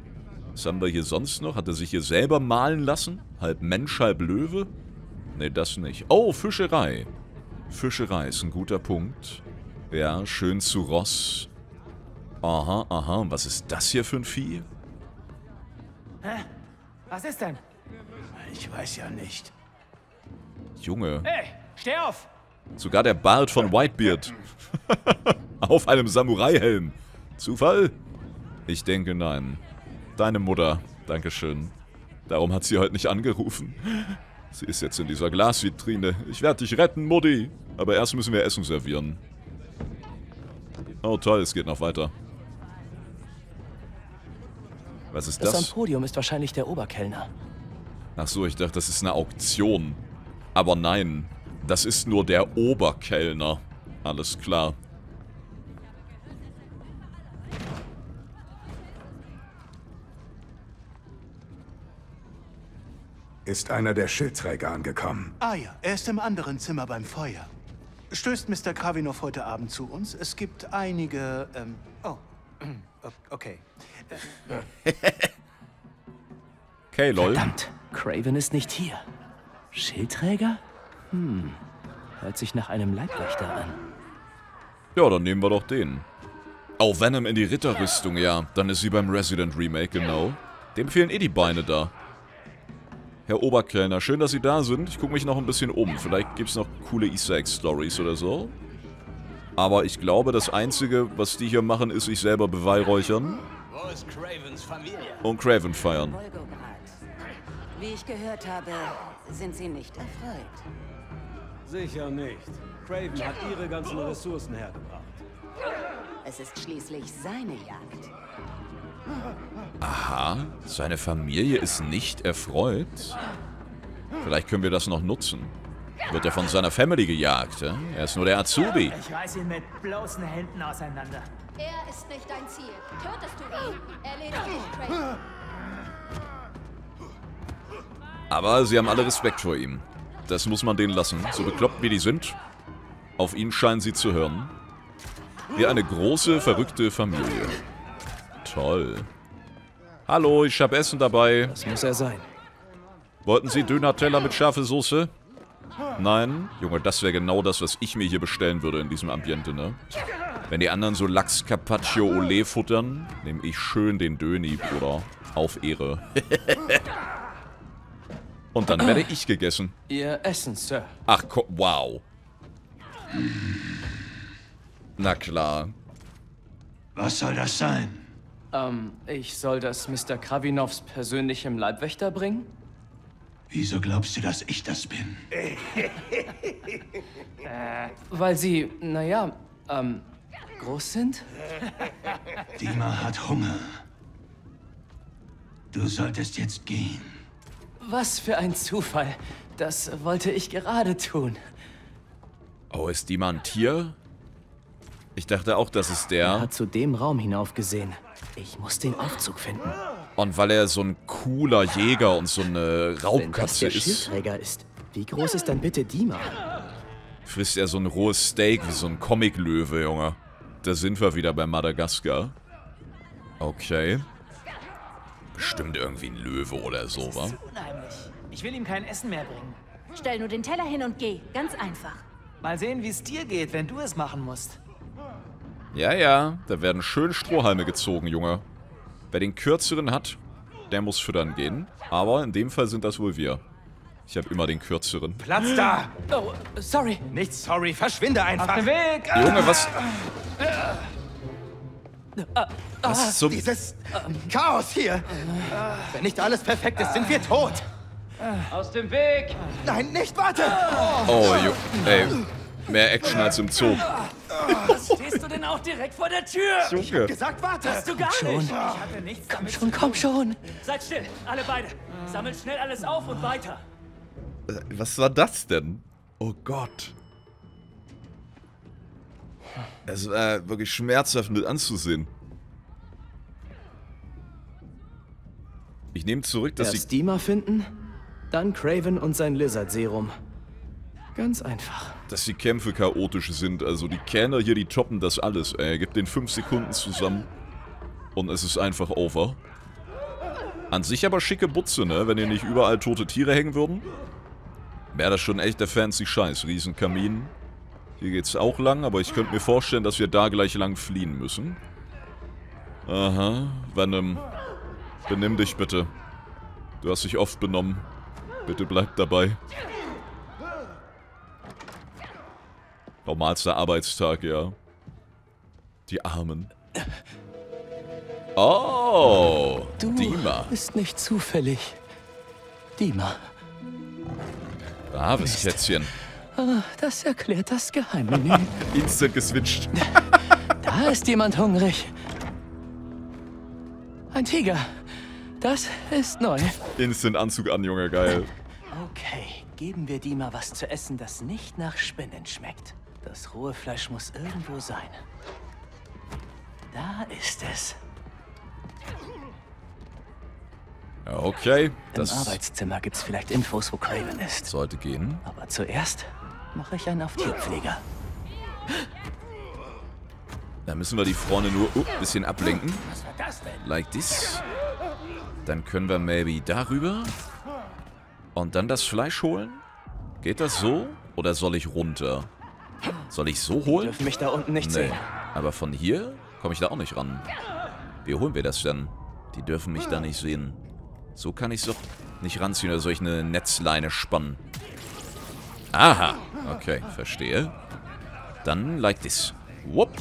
Was haben wir hier sonst noch? Hat er sich hier selber malen lassen? Halb Mensch, halb Löwe? Ne, das nicht. Oh, Fischerei. Fischerei ist ein guter Punkt. Ja, schön zu Ross. Aha, aha. Und was ist das hier für ein Vieh? Hä? Was ist denn? Ich weiß ja nicht. Junge. Hey, steh auf! Sogar der Bart von Whitebeard. Auf einem Samurai-Helm. Zufall? Ich denke, nein. Deine Mutter. Dankeschön. Darum hat sie heute nicht angerufen. Sie ist jetzt in dieser Glasvitrine. Ich werde dich retten, Mutti. Aber erst müssen wir Essen servieren. Oh toll, es geht noch weiter. Was ist das? Das am Podium ist wahrscheinlich der Oberkellner. Ach so, ich dachte, das ist eine Auktion. Aber nein, das ist nur der Oberkellner. Alles klar. Ist einer der Schildträger angekommen? Ah ja, er ist im anderen Zimmer beim Feuer. Stößt Mr. Kravinov heute Abend zu uns? Es gibt einige... oh, okay. Okay, lol. Verdammt, Craven ist nicht hier. Schildträger? Hm, hört sich nach einem Leibwächter an. Ja, dann nehmen wir doch den. Oh, Venom in die Ritterrüstung, ja. Dann ist sie beim Resident Remake, genau. Dem fehlen eh die Beine da. Herr Oberkellner, schön, dass Sie da sind. Ich gucke mich noch ein bisschen um. Vielleicht gibt es noch coole Easter Egg-Stories oder so. Aber ich glaube, das Einzige, was die hier machen, ist sich selber beweihräuchern. Wo ist Cravens Familie? Und Craven feiern. Wie ich gehört habe, sind Sie nicht erfreut. Sicher nicht. Craven hat Ihre ganzen Ressourcen hergebracht. Es ist schließlich seine Jagd. Aha, seine Familie ist nicht erfreut. Vielleicht können wir das noch nutzen. Wird er von seiner Family gejagt, ja? Er ist nur der Azubi. Ich reiß ihn mit bloßen Händen auseinander. Er ist nicht dein Ziel. Tötest du ihn, erledigt dich, Craven. Aber sie haben alle Respekt vor ihm. Das muss man denen lassen. So bekloppt wie die sind, auf ihn scheinen sie zu hören. Wie eine große, verrückte Familie. Toll. Hallo, ich habe Essen dabei. Das muss er sein. Wollten Sie Döner-Teller mit scharfer Soße? Nein? Junge, das wäre genau das, was ich mir hier bestellen würde in diesem Ambiente, ne? Wenn die anderen so Lachs Carpaccio Olé futtern, nehme ich schön den Döni, Bruder. Auf Ehre. Und dann werde ich gegessen. Ihr Essen, Sir. Ach, wow. Na klar. Was soll das sein? Ich soll das Mr. Kravinovs persönlichem Leibwächter bringen? Wieso glaubst du, dass ich das bin? Weil sie, naja, groß sind? Dima hat Hunger. Du solltest jetzt gehen. Was für ein Zufall. Das wollte ich gerade tun. Oh, ist Dima ein Tier? Ich dachte auch, das ist der. Er hat zu dem Raum hinaufgesehen. Ich muss den Aufzug finden. Und weil er so ein cooler Jäger und so eine Raubkatze ist. Wie groß ist dann bitte die mal? Frisst er so ein rohes Steak wie so ein Comic-Löwe, Junge. Da sind wir wieder bei Madagaskar. Okay. Bestimmt irgendwie ein Löwe oder so, wa? Ich will ihm kein Essen mehr bringen. Stell nur den Teller hin und geh. Ganz einfach. Mal sehen, wie es dir geht, wenn du es machen musst. Ja, ja. Da werden schön Strohhalme gezogen, Junge. Wer den kürzeren hat, der muss füttern gehen. Aber in dem Fall sind das wohl wir. Ich habe immer den kürzeren. Platz da! Oh, sorry. Nicht sorry, verschwinde einfach. Auf den Weg! Junge, was... Was zum... Dieses Chaos hier! Wenn nicht alles perfekt ist, sind wir tot! Aus dem Weg! Nein, nicht, warte! Oh, Junge. Ey, mehr Action als im Zoo. Was stehst du denn auch direkt vor der Tür? Junge. Ich hab gesagt, warte! Hast du gar nicht! Komm schon, komm schon! Seid still, alle beide! Sammelt schnell alles auf und weiter! Was war das denn? Oh Gott. Es war wirklich schmerzhaft mit anzusehen. Ich nehme zurück, dass sie... Erst die mal finden, dann Craven und sein Lizard-Serum. Ganz einfach. Dass die Kämpfe chaotisch sind, also die Kähner hier, die toppen das alles, ey. Gib den 5 Sekunden zusammen und es ist einfach over. An sich aber schicke Butze, ne? Wenn hier nicht überall tote Tiere hängen würden. Wäre das schon echt der fancy Scheiß. Riesenkamin. Hier geht's auch lang, aber ich könnte mir vorstellen, dass wir da gleich lang fliehen müssen. Aha. Venom. Benimm dich bitte. Du hast dich oft benommen. Bitte bleib dabei. Normalster Arbeitstag, ja. Die Armen. Oh! Du bist nicht zufällig. Dima. Braves Kätzchen. Das erklärt das Geheimnis. Instant geswitcht. Da ist jemand hungrig. Ein Tiger. Das ist neu. Instant Anzug an, Junge, geil. Okay, geben wir Dima was zu essen, das nicht nach Spinnen schmeckt. Das rohe Fleisch muss irgendwo sein. Da ist es. Okay, das... Im Arbeitszimmer gibt's vielleicht Infos, wo Craven ist. Sollte gehen. Aber zuerst mache ich einen auf Tierpfleger. Da müssen wir die Freunde nur ein bisschen ablenken. Was war das denn? Like this. Dann können wir maybe darüber. Und dann das Fleisch holen. Geht das so? Oder soll ich runter? Soll ich so holen? Die dürfen mich da unten nicht sehen. Aber von hier komme ich da auch nicht ran. Wie holen wir das denn? Die dürfen mich da nicht sehen. So kann ich es doch nicht ranziehen, oder soll ich eine Netzleine spannen? Aha, okay, verstehe. Dann like this. Wupp.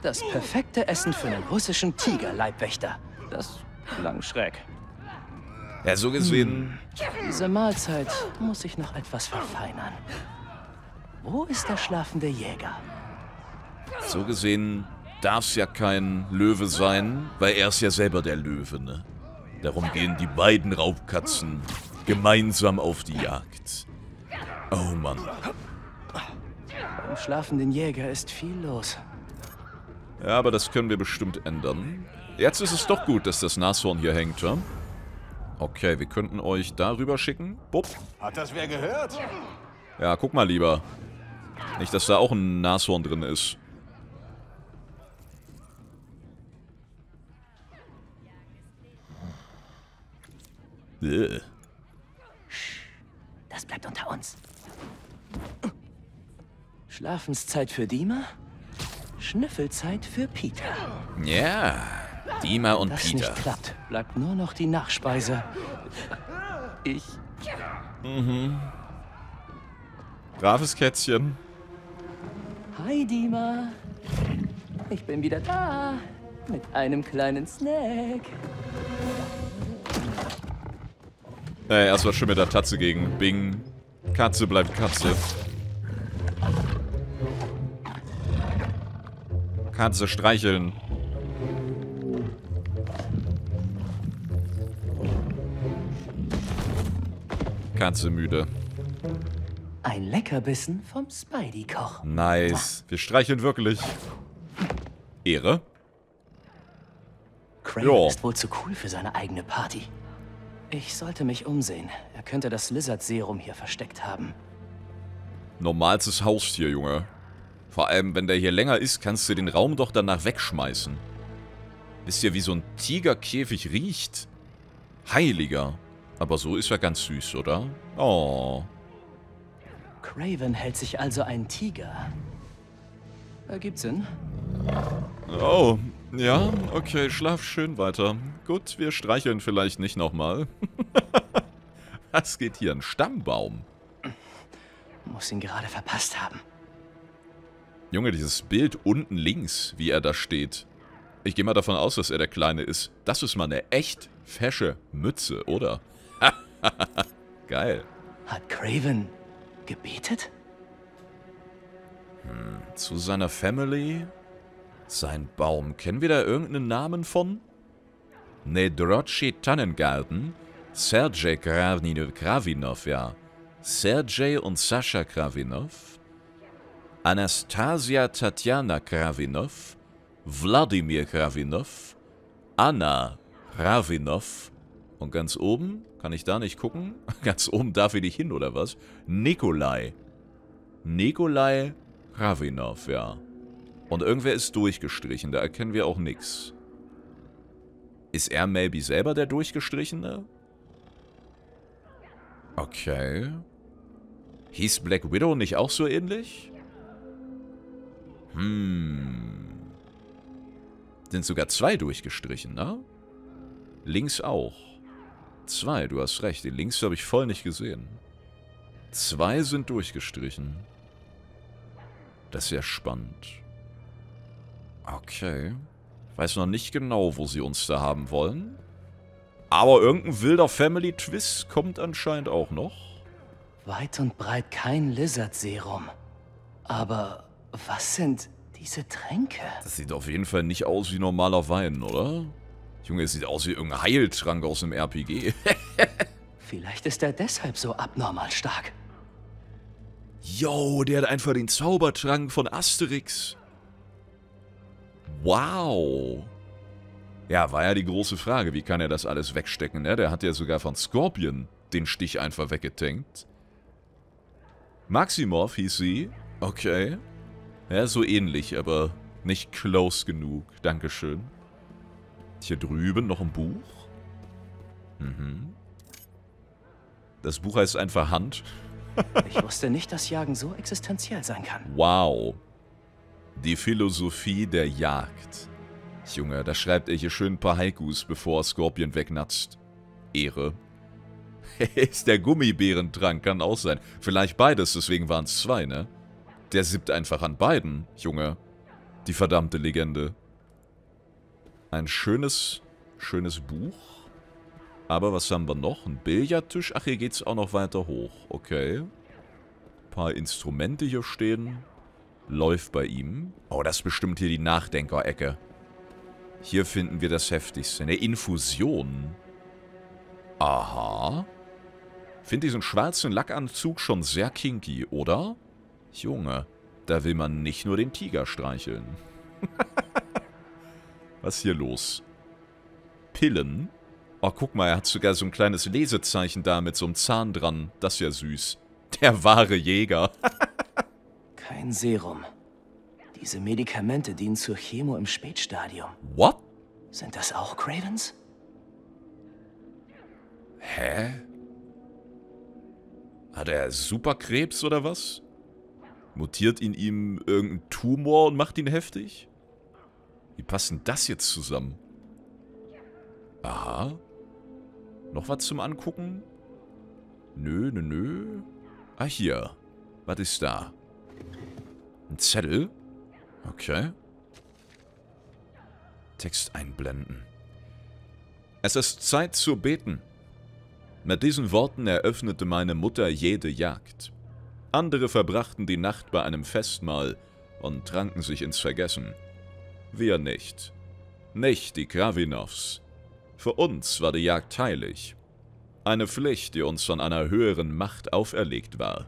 Das perfekte Essen für einen russischen Tigerleibwächter. Das klang schräg. Ja, so gesehen... Diese Mahlzeit muss ich noch etwas verfeinern. Wo ist der schlafende Jäger? So gesehen darf es ja kein Löwe sein, weil er ist ja selber der Löwe, ne? Darum gehen die beiden Raubkatzen gemeinsam auf die Jagd. Oh Mann. Beim schlafenden Jäger ist viel los. Ja, aber das können wir bestimmt ändern. Jetzt ist es doch gut, dass das Nashorn hier hängt, ja? Okay, wir könnten euch da rüber schicken. Bupp. Hat das wer gehört? Ja, guck mal lieber. Nicht, dass da auch ein Nashorn drin ist. Das bleibt unter uns. Schlafenszeit für Dima, Schnüffelzeit für Peter. Ja, Dima und Peter. Wenn das nicht klappt, bleibt nur noch die Nachspeise. Ich. Mhm. Braves Kätzchen. Hi Dima. Ich bin wieder da. Mit einem kleinen Snack. Ey, erstmal schön mit der Tatze gegen. Bing. Katze bleibt Katze. Katze streicheln. Katze müde. Ein Leckerbissen vom Spidey-Koch. Nice. Wir streicheln wirklich. Ehre. Craven ist wohl zu cool für seine eigene Party. Ich sollte mich umsehen. Er könnte das Lizard-Serum hier versteckt haben. Normalstes Haustier, Junge. Vor allem, wenn der hier länger ist, kannst du den Raum doch danach wegschmeißen. Wisst ihr, wie so ein Tigerkäfig riecht? Heiliger. Aber so ist er ganz süß, oder? Oh. Craven hält sich also einen Tiger. Ergibt Sinn. Oh, ja, okay, schlaf schön weiter. Gut, wir streicheln vielleicht nicht nochmal. Was geht hier? Ein Stammbaum. Muss ihn gerade verpasst haben. Junge, dieses Bild unten links, wie er da steht. Ich gehe mal davon aus, dass er der Kleine ist. Das ist mal eine echt fesche Mütze, oder? Geil. Hat Craven gebetet? Zu seiner Family? Sein Baum. Kennen wir da irgendeinen Namen von? Nedroci Tannengarten. Sergej Kravinov, ja. Sergej und Sascha Kravinov. Anastasia Tatjana Kravinov. Wladimir Kravinov. Anna Kravinov. Und ganz oben, kann ich da nicht gucken? Ganz oben darf ich nicht hin, oder was? Nikolai. Nikolai Ravinov, ja. Und irgendwer ist durchgestrichen, da erkennen wir auch nichts. Ist er maybe selber der Durchgestrichene? Okay. Hieß Black Widow nicht auch so ähnlich? Sind sogar zwei durchgestrichen, ne? Links auch. Zwei, du hast recht, den links habe ich voll nicht gesehen. Zwei sind durchgestrichen. Das ist ja spannend. Okay. Ich weiß noch nicht genau, wo sie uns da haben wollen. Aber irgendein wilder Family-Twist kommt anscheinend auch noch. Weit und breit kein Lizard-Serum. Aber was sind diese Tränke? Das sieht auf jeden Fall nicht aus wie normaler Wein, oder? Junge, es sieht aus wie irgendein Heiltrank aus einem RPG. Vielleicht ist er deshalb so abnormal stark. Yo, der hat einfach den Zaubertrank von Asterix. Wow. Ja, war ja die große Frage, wie kann er das alles wegstecken, ne? Der hat ja sogar von Scorpion den Stich einfach weggetankt. Maximov hieß sie. Okay. Ja, so ähnlich, aber nicht close genug. Dankeschön. Hier drüben noch ein Buch. Das Buch heißt einfach Hand. Ich wusste nicht, dass Jagen so existenziell sein kann. Wow. Die Philosophie der Jagd. Junge, da schreibt er hier schön ein paar Haikus, bevor er Scorpion wegnatzt. Ehre. Ist der Gummibärentrank, kann auch sein. Vielleicht beides, deswegen waren es zwei, ne? Der sippt einfach an beiden, Junge. Die verdammte Legende. Ein schönes Buch. Aber was haben wir noch? Ein Billardtisch. Ach, hier geht's auch noch weiter hoch. Okay. Ein paar Instrumente hier stehen. Läuft bei ihm. Oh, das ist bestimmt hier die Nachdenkerecke. Hier finden wir das Heftigste. Eine Infusion. Aha. Finde diesen schwarzen Lackanzug schon sehr kinky, oder? Junge, da will man nicht nur den Tiger streicheln. Was ist hier los? Pillen? Oh, guck mal, er hat sogar so ein kleines Lesezeichen da mit so einem Zahn dran. Das ist ja süß. Der wahre Jäger. Kein Serum. Diese Medikamente dienen zur Chemo im Spätstadium. What? Sind das auch Cravens? Hä? Hat er Superkrebs oder was? Mutiert in ihm irgendein Tumor und macht ihn heftig? Wie passt denn das jetzt zusammen? Aha. Noch was zum Angucken? Nö. Ah, hier. Was ist da? Ein Zettel? Okay. Text einblenden. Es ist Zeit zu beten. Mit diesen Worten eröffnete meine Mutter jede Jagd. Andere verbrachten die Nacht bei einem Festmahl und tranken sich ins Vergessen. Wir nicht. Nicht die Kravinovs. Für uns war die Jagd heilig. Eine Pflicht, die uns von einer höheren Macht auferlegt war.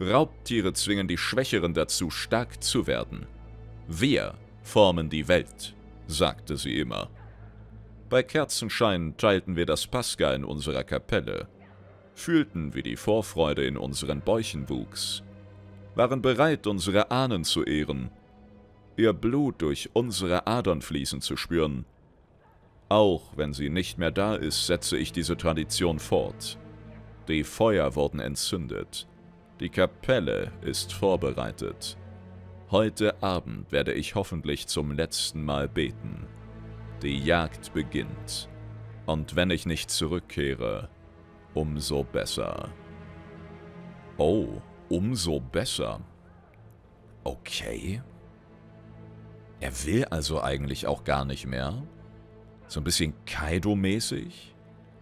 Raubtiere zwingen die Schwächeren dazu, stark zu werden. Wir formen die Welt, sagte sie immer. Bei Kerzenschein teilten wir das Pascha in unserer Kapelle, fühlten, wie die Vorfreude in unseren Bäuchen wuchs, waren bereit, unsere Ahnen zu ehren, ihr Blut durch unsere Adern fließen zu spüren. Auch wenn sie nicht mehr da ist, setze ich diese Tradition fort. Die Feuer wurden entzündet. Die Kapelle ist vorbereitet. Heute Abend werde ich hoffentlich zum letzten Mal beten. Die Jagd beginnt. Und wenn ich nicht zurückkehre, umso besser. Oh, umso besser. Okay. Er will also eigentlich auch gar nicht mehr? So ein bisschen Kaido-mäßig?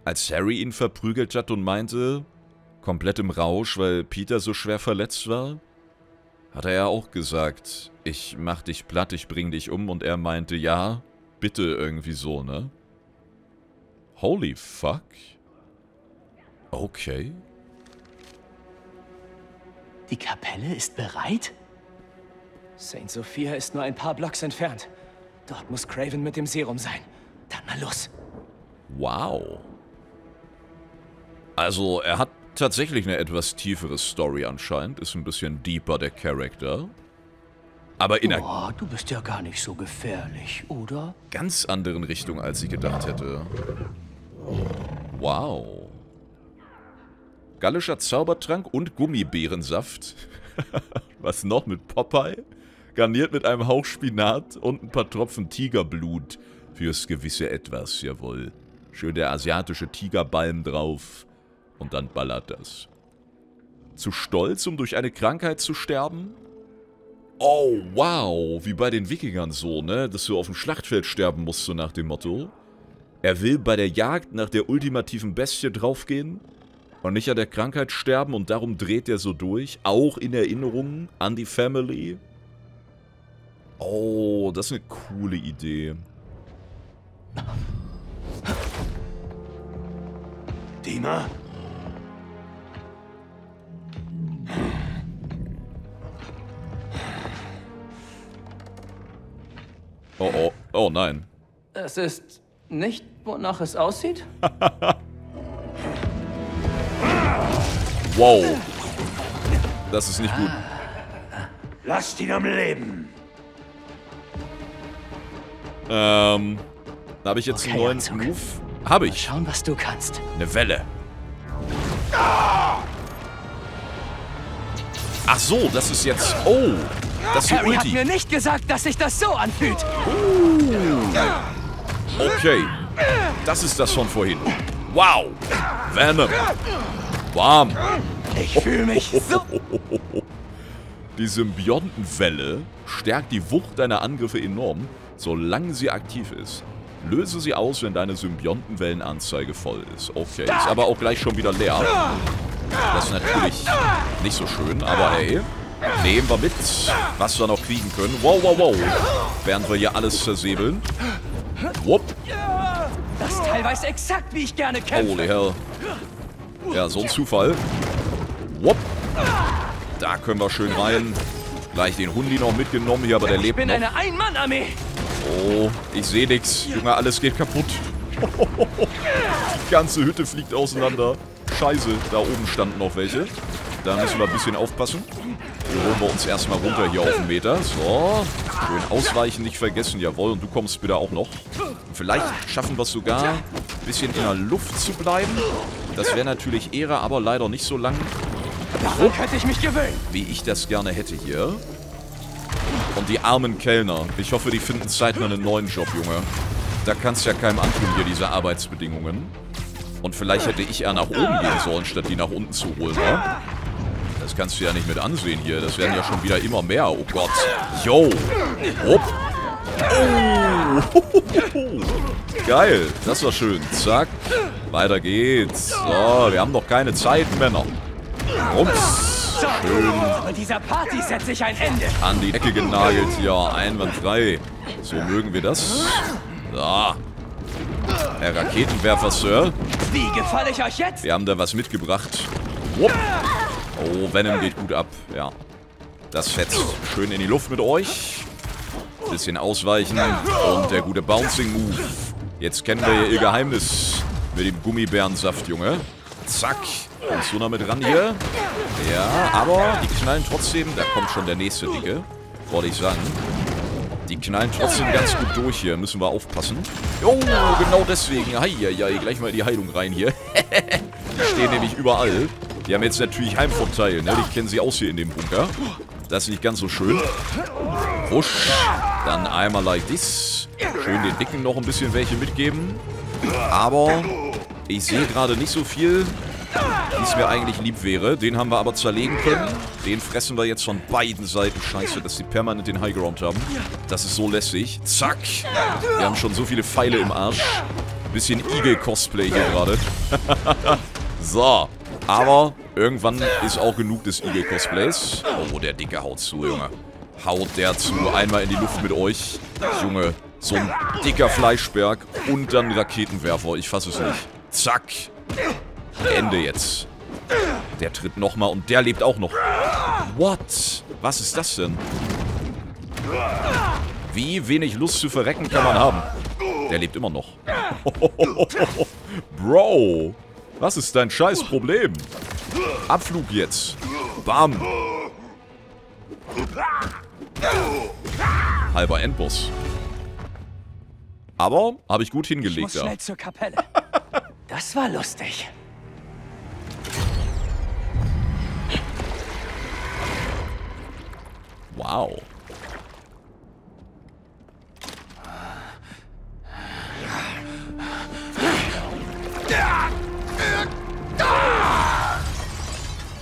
Als Harry ihn verprügelt hat und meinte, komplett im Rausch, weil Peter so schwer verletzt war, hat er ja auch gesagt, ich mach dich platt, ich bring dich um, und er meinte, ja, bitte, irgendwie so, ne? Holy fuck. Okay. Die Kapelle ist bereit? St. Sophia ist nur ein paar Blocks entfernt. Dort muss Craven mit dem Serum sein. Dann mal los. Wow. Also, er hat tatsächlich eine etwas tiefere Story anscheinend. Ist ein bisschen deeper, der Charakter. Aber in einer... du bist ja gar nicht so gefährlich, oder? Ganz anderen Richtung, als ich gedacht hätte. Wow. Gallischer Zaubertrank und Gummibärensaft. Was noch mit Popeye? Garniert mit einem Hauch Spinat und ein paar Tropfen Tigerblut. Fürs gewisse Etwas, jawohl. Schön der asiatische Tigerbalm drauf. Und dann ballert das. Zu stolz, um durch eine Krankheit zu sterben? Oh, wow. Wie bei den Wikingern so, ne? Dass du auf dem Schlachtfeld sterben musst, so nach dem Motto. Er will bei der Jagd nach der ultimativen Bestie draufgehen und nicht an der Krankheit sterben, und darum dreht er so durch. Auch in Erinnerung an die Family. Oh, das ist eine coole Idee. Dima? Oh, oh, oh nein. Es ist nicht, wonach es aussieht? Wow. Das ist nicht gut. Lasst ihn am Leben. Da habe ich jetzt einen neuen Move. Habe ich. Mal schauen, was du kannst. Eine Welle. Ach so, das ist jetzt. Oh, das ist Harry Ulti. Hat mir nicht gesagt, dass sich das so anfühlt. Okay, das ist das von vorhin. Wow, Venom. Bam. Ich fühle mich so. Die Symbiontenwelle stärkt die Wucht deiner Angriffe enorm, solange sie aktiv ist. Löse sie aus, wenn deine Symbiontenwellenanzeige voll ist. Okay, ist aber auch gleich schon wieder leer. Das ist natürlich nicht so schön, aber hey, nehmen wir mit, was wir noch kriegen können. Wow, wow, wow. Während wir hier alles zersäbeln. Wupp. Das Teil weiß exakt, wie ich gerne kämpfe. Holy hell. Ja, so ein Zufall. Wupp. Da können wir schön rein. Gleich den Hundi noch mitgenommen hier, aber der lebt noch. Ich bin eine Ein-Mann-Armee. Oh, ich sehe nichts. Junge, alles geht kaputt. Die ganze Hütte fliegt auseinander. Scheiße, da oben standen noch welche. Da müssen wir ein bisschen aufpassen. Hier holen wir uns erstmal runter hier auf den Meter. So, schön ausweichen, nicht vergessen. Jawohl, und du kommst bitte auch noch. Und vielleicht schaffen wir es sogar, ein bisschen in der Luft zu bleiben. Das wäre natürlich Ehre, aber leider nicht so lang. Daran hätte ich mich gewöhnt. Wie ich das gerne hätte hier. Und die armen Kellner. Ich hoffe, die finden zeitnah einen neuen Job, Junge. Da kannst du ja keinem antun, hier diese Arbeitsbedingungen. Und vielleicht hätte ich eher nach oben gehen sollen, statt die nach unten zu holen, ne? Das kannst du ja nicht mit ansehen hier. Das werden ja schon wieder immer mehr. Oh Gott. Yo. Hopp. Oh. Geil. Das war schön. Zack. Weiter geht's. So, wir haben noch keine Zeit, Männer. Rums. Schön. Aber dieser Party setze ich ein Ende. An die Ecke genagelt. Ja, einwandfrei. So mögen wir das. Da. Herr Raketenwerfer, Sir. Wie gefalle ich euch jetzt? Wir haben da was mitgebracht. Wupp. Oh, Venom geht gut ab. Ja. Das fetzt schön in die Luft mit euch. Bisschen ausweichen. Und der gute Bouncing-Move. Jetzt kennen wir ja ihr Geheimnis. Mit dem Gummibärensaft, Junge. Zack. Kommst du noch mit ran hier? Ja, aber die knallen trotzdem. Da kommt schon der nächste Dicke. Wollte ich sagen. Die knallen trotzdem ganz gut durch hier. Müssen wir aufpassen. Oh, genau deswegen. Heieiei, gleich mal in die Heilung rein hier. Die stehen nämlich überall. Die haben jetzt natürlich Heimvorteil, ne? Ich kenne sie aus hier in dem Bunker. Das ist nicht ganz so schön. Wusch. Dann einmal like this. Schön den Dicken noch ein bisschen welche mitgeben. Aber ich sehe gerade nicht so viel, wie es mir eigentlich lieb wäre. Den haben wir aber zerlegen können. Den fressen wir jetzt von beiden Seiten. Scheiße, dass die permanent den Highground haben. Das ist so lässig. Zack. Wir haben schon so viele Pfeile im Arsch. Bisschen Igel-Cosplay hier gerade. So. Aber irgendwann ist auch genug des Igel-Cosplays. Oh, der Dicke haut zu, Junge. Haut der zu. Einmal in die Luft mit euch. Junge, so ein dicker Fleischberg und dann Raketenwerfer. Ich fasse es nicht. Zack. Ende jetzt. Der tritt nochmal und der lebt auch noch. What? Was ist das denn? Wie wenig Lust zu verrecken kann man haben? Der lebt immer noch. Bro. Was ist dein scheiß Problem? Abflug jetzt. Bam. Halber Endboss. Aber habe ich gut hingelegt. Ich muss schnell zur Kapelle. Das war lustig. Wow.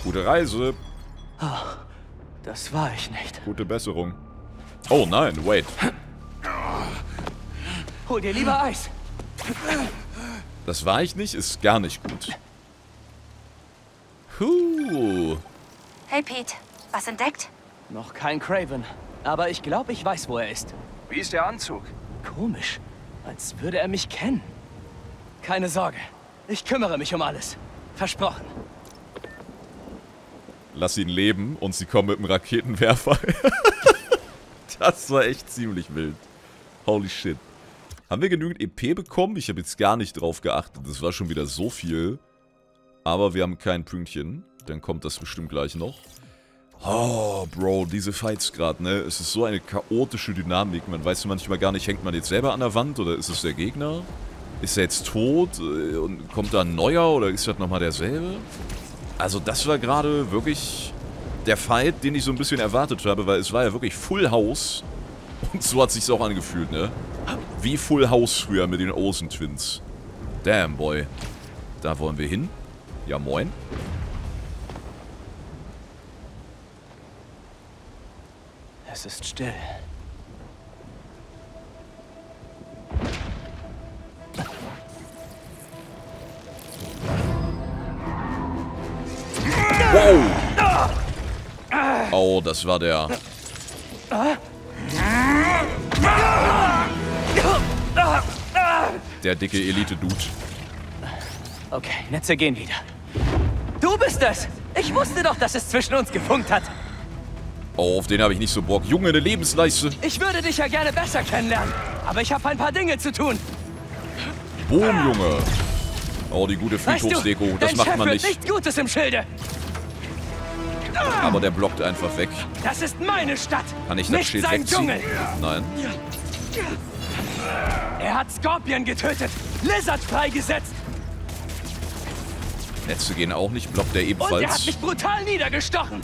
Gute Reise. Oh, das war ich nicht. Gute Besserung. Oh nein, wait. Hol dir lieber Eis. Das war ich nicht, ist gar nicht gut. Huh. Hey Pete, was entdeckt? Noch kein Craven, aber ich glaube, ich weiß, wo er ist. Wie ist der Anzug? Komisch, als würde er mich kennen. Keine Sorge, ich kümmere mich um alles. Versprochen. Lass ihn leben und sie kommen mit dem Raketenwerfer. Das war echt ziemlich wild. Holy shit. Haben wir genügend EP bekommen? Ich habe jetzt gar nicht drauf geachtet. Das war schon wieder so viel. Aber wir haben kein Pünktchen. Dann kommt das bestimmt gleich noch. Oh, Bro, diese Fights gerade, ne? Es ist so eine chaotische Dynamik. Man weiß manchmal gar nicht, hängt man jetzt selber an der Wand oder ist es der Gegner? Ist er jetzt tot und kommt da ein neuer oder ist das nochmal derselbe? Also das war gerade wirklich der Fight, den ich so ein bisschen erwartet habe, weil es war ja wirklich Full House. Und so hat sich's auch angefühlt, ne? Wie Full House früher mit den Olsen Twins. Damn, boy. Da wollen wir hin. Ja, moin. Es ist still. Wow. Oh, das war der. Der dicke Elite-Dude. Okay, Netze gehen wieder. Du bist es! Ich wusste doch, dass es zwischen uns gefunkt hat. Oh, auf den habe ich nicht so Bock. Junge, eine Lebensleiste. Ich würde dich ja gerne besser kennenlernen, aber ich habe ein paar Dinge zu tun. Boom, Junge. Oh, die gute Friedhofsdeko. Weißt du, das macht Chef man nicht. Nichts Gutes im Schilde. Aber der blockt einfach weg. Das ist meine Stadt. Kann ich das Schild wegziehen? Nein. Er hat Scorpion getötet. Lizard freigesetzt. Netze gehen auch nicht. Blockt er ebenfalls. Und er hat mich brutal niedergestochen.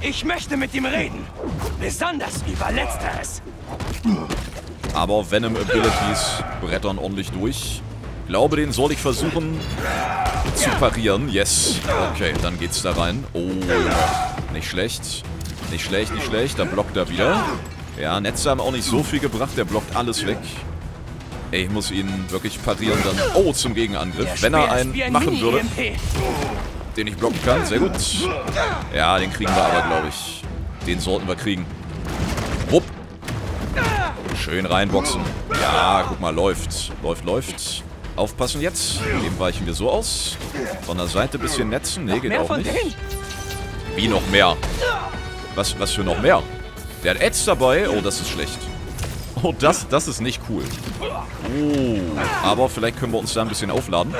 Ich möchte mit ihm reden. Besonders über Letzteres. Aber Venom-Abilities brettern ordentlich durch. Ich glaube, den soll ich versuchen zu parieren. Yes. Okay, dann geht's da rein. Oh, nicht schlecht. Nicht schlecht, nicht schlecht. Dann blockt er wieder. Ja, Netze haben auch nicht so viel gebracht. Der blockt alles weg. Ey, ich muss ihn wirklich parieren dann. Oh, zum Gegenangriff. Wenn er einen machen würde, den ich blocken kann. Sehr gut. Ja, den kriegen wir aber, glaube ich. Den sollten wir kriegen. Rupp. Schön reinboxen. Ja, guck mal, läuft. Läuft, läuft. Aufpassen jetzt. Dem weichen wir so aus. Von der Seite ein bisschen netzen. Nee, geht auch nicht. Wie noch mehr? Was für noch mehr? Der hat Ads dabei. Oh, das ist schlecht. Oh, das ist nicht cool. Oh, aber vielleicht können wir uns da ein bisschen aufladen.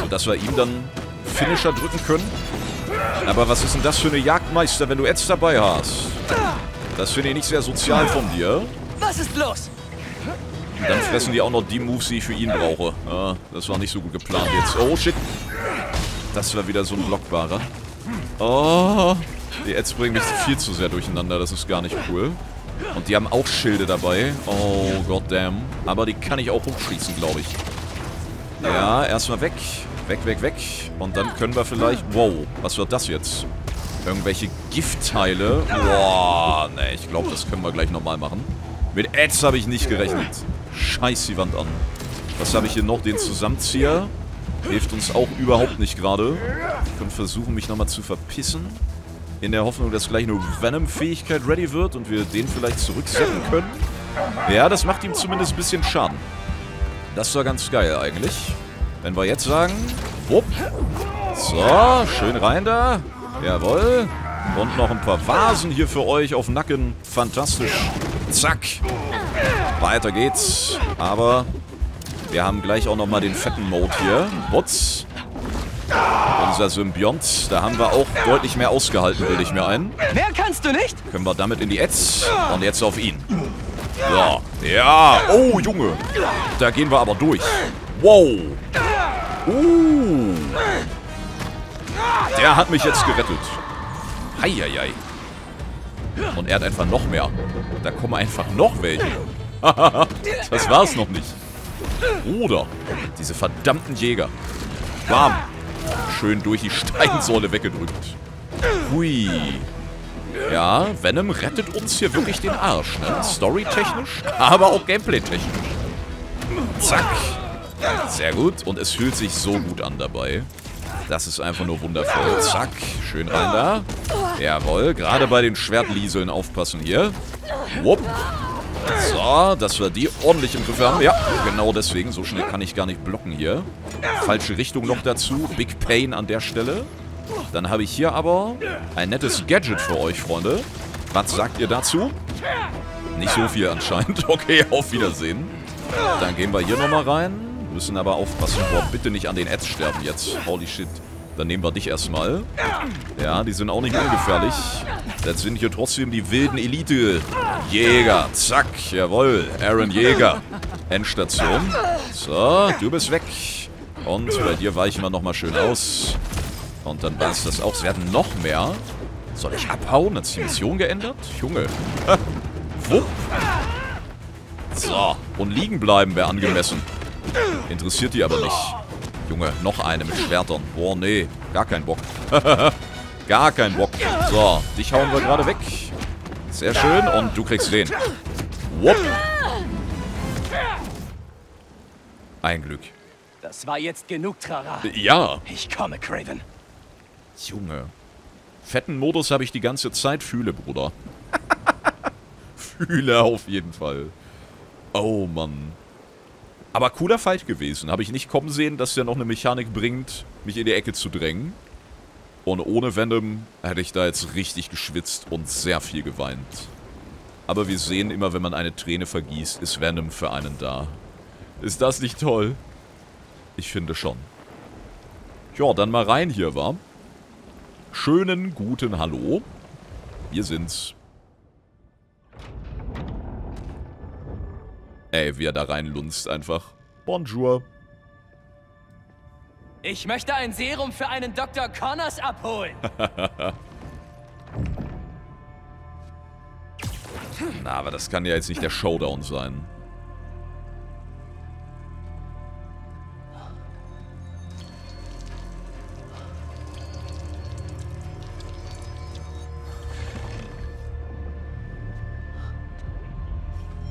Sodass wir ihm dann Finisher drücken können. Aber was ist denn das für eine Jagdmeister, wenn du Ads dabei hast? Das finde ich nicht sehr sozial von dir. Was ist los? Dann fressen die auch noch die Moves, die ich für ihn brauche. Ah, das war nicht so gut geplant jetzt. Oh, shit. Das war wieder so ein blockbarer. Oh, die Ads bringen mich viel zu sehr durcheinander. Das ist gar nicht cool. Und die haben auch Schilde dabei. Oh, goddamn. Aber die kann ich auch hochschießen, glaube ich. Ja, erstmal weg. Weg. Und dann können wir vielleicht... Wow, was wird das jetzt? Irgendwelche Giftteile. Boah, ne, ich glaube, das können wir gleich nochmal machen. Mit Ads habe ich nicht gerechnet. Scheiß die Wand an. Was habe ich hier noch? Den Zusammenzieher. Hilft uns auch überhaupt nicht gerade. Ich kann versuchen, mich nochmal zu verpissen. In der Hoffnung, dass gleich eine Venom-Fähigkeit ready wird und wir den vielleicht zurücksetzen können. Ja, das macht ihm zumindest ein bisschen Schaden. Das war ganz geil eigentlich. Wenn wir jetzt sagen... Wupp. So, schön rein da. Jawohl. Und noch ein paar Vasen hier für euch auf Nacken. Fantastisch. Zack. Weiter geht's. Aber wir haben gleich auch nochmal den fetten Mode hier. Butz. Unser Symbiont. Da haben wir auch deutlich mehr ausgehalten, bilde ich mir ein. Wer kannst du nicht? Können wir damit in die Ads. Und jetzt auf ihn. So. Ja. Oh, Junge. Da gehen wir aber durch. Wow. Der hat mich jetzt gerettet. Heieiei. Und er hat einfach noch mehr. Da kommen einfach noch welche. Das war's noch nicht. Bruder. Diese verdammten Jäger. Bam. Schön durch die Steinsäule weggedrückt. Hui. Ja, Venom rettet uns hier wirklich den Arsch. Ne? Storytechnisch, aber auch Gameplay-technisch. Zack. Sehr gut. Und es fühlt sich so gut an dabei. Das ist einfach nur wundervoll. Zack. Schön rein da. Jawohl. Gerade bei den Schwertlieseln aufpassen hier. Wupp. So, dass wir die ordentlich im Griff haben. Ja, genau deswegen. So schnell kann ich gar nicht blocken hier. Falsche Richtung noch dazu. Big Pain an der Stelle. Dann habe ich hier aber ein nettes Gadget für euch, Freunde. Was sagt ihr dazu? Nicht so viel anscheinend. Okay, auf Wiedersehen. Dann gehen wir hier nochmal rein. Müssen aber aufpassen. Boah, bitte nicht an den Ads sterben jetzt. Holy shit. Dann nehmen wir dich erstmal. Ja, die sind auch nicht ungefährlich. Das sind hier trotzdem die wilden Elite-Jäger. Zack, jawohl. Aaron Jäger. Endstation. So, du bist weg. Und bei dir weichen wir nochmal schön aus. Und dann war es das auch. Sie hatten noch mehr. Soll ich abhauen? Hat sich die Mission geändert? Junge. Wupp. So, und liegen bleiben wäre angemessen. Interessiert die aber nicht. Junge, noch eine mit Schwertern. Boah, nee. Gar kein Bock. Gar kein Bock. So, dich hauen wir gerade weg. Sehr schön. Und du kriegst den. Wupp. Ein Glück. Das war jetzt genug, Trara. Ja. Ich komme, Craven. Junge. Fetten Modus habe ich die ganze Zeit. Fühle, Bruder. Fühle auf jeden Fall. Oh, Mann. Aber cooler Fight gewesen. Habe ich nicht kommen sehen, dass der noch eine Mechanik bringt, mich in die Ecke zu drängen. Und ohne Venom hätte ich da jetzt richtig geschwitzt und sehr viel geweint. Aber wir sehen immer, wenn man eine Träne vergießt, ist Venom für einen da. Ist das nicht toll? Ich finde schon. Ja, dann mal rein hier, wa? Schönen guten Hallo. Wir sind's. Ey, wie er da reinlunzt einfach. Bonjour. Ich möchte ein Serum für einen Dr. Connors abholen. Na, aber das kann ja jetzt nicht der Showdown sein.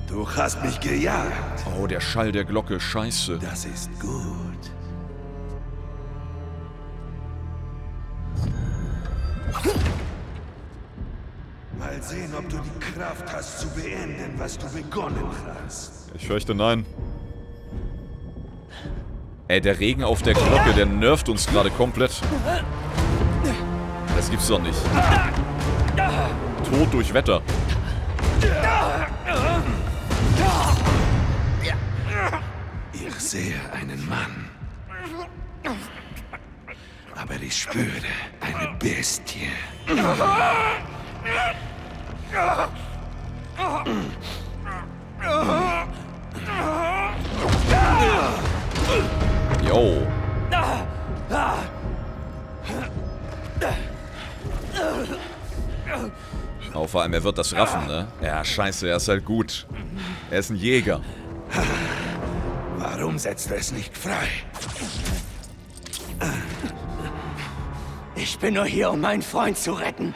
Du hast mich gejagt. Oh, der Schall der Glocke, scheiße. Das ist gut. Mal sehen, ob du die Kraft hast, zu beenden, was du begonnen hast. Ich fürchte, nein. Ey, der Regen auf der Glocke, der nervt uns gerade komplett. Das gibt's doch nicht. Tod durch Wetter. Ich sehe einen Mann. Aber ich spüre eine Bestie. Jo. Oh, vor allem, er wird das raffen, ne? Ja, scheiße, er ist halt gut. Er ist ein Jäger. Warum setzt er es nicht frei? Ich bin nur hier, um meinen Freund zu retten.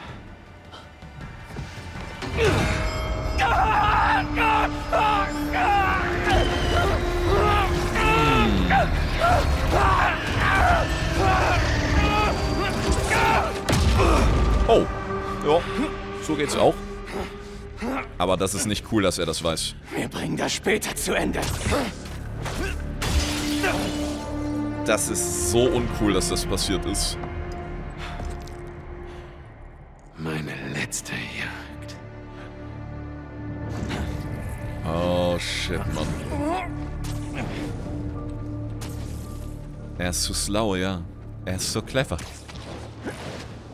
Oh, ja, so geht's auch. Aber das ist nicht cool, dass er das weiß. Wir bringen das später zu Ende. Das ist so uncool, dass das passiert ist. Meine letzte Jagd. Oh, shit, Mann. Er ist zu slow, ja. Er ist so clever.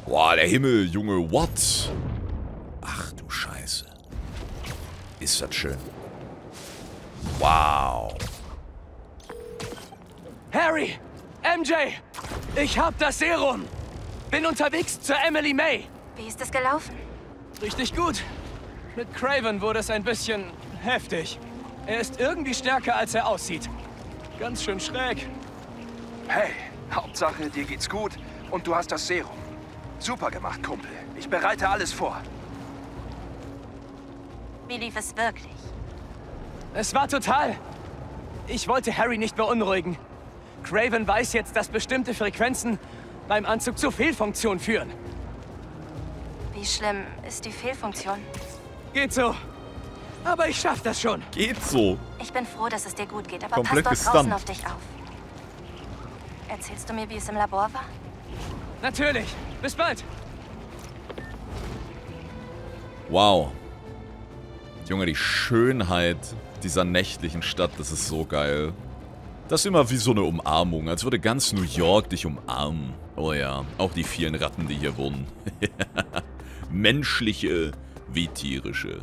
Boah, der Himmel, Junge, what? Ach du Scheiße. Ist das schön. Wow. Harry, MJ, ich hab das Serum. Bin unterwegs zur Emily May. Wie ist das gelaufen? Richtig gut. Mit Craven wurde es ein bisschen heftig. Er ist irgendwie stärker, als er aussieht. Ganz schön schräg. Hey, Hauptsache, dir geht's gut und du hast das Serum. Super gemacht, Kumpel. Ich bereite alles vor. Wie lief es wirklich? Es war total. Ich wollte Harry nicht beunruhigen. Craven weiß jetzt, dass bestimmte Frequenzen beim Anzug zu Fehlfunktionen führen. Wie schlimm ist die Fehlfunktion? Geht so. Aber ich schaff das schon. Geht so. Ich bin froh, dass es dir gut geht, aber komplett pass doch draußen auf dich auf. Erzählst du mir, wie es im Labor war? Natürlich. Bis bald. Wow. Junge, die Schönheit dieser nächtlichen Stadt, das ist so geil. Das ist immer wie so eine Umarmung, als würde ganz New York dich umarmen. Oh ja, auch die vielen Ratten, die hier wohnen. Menschliche wie tierische.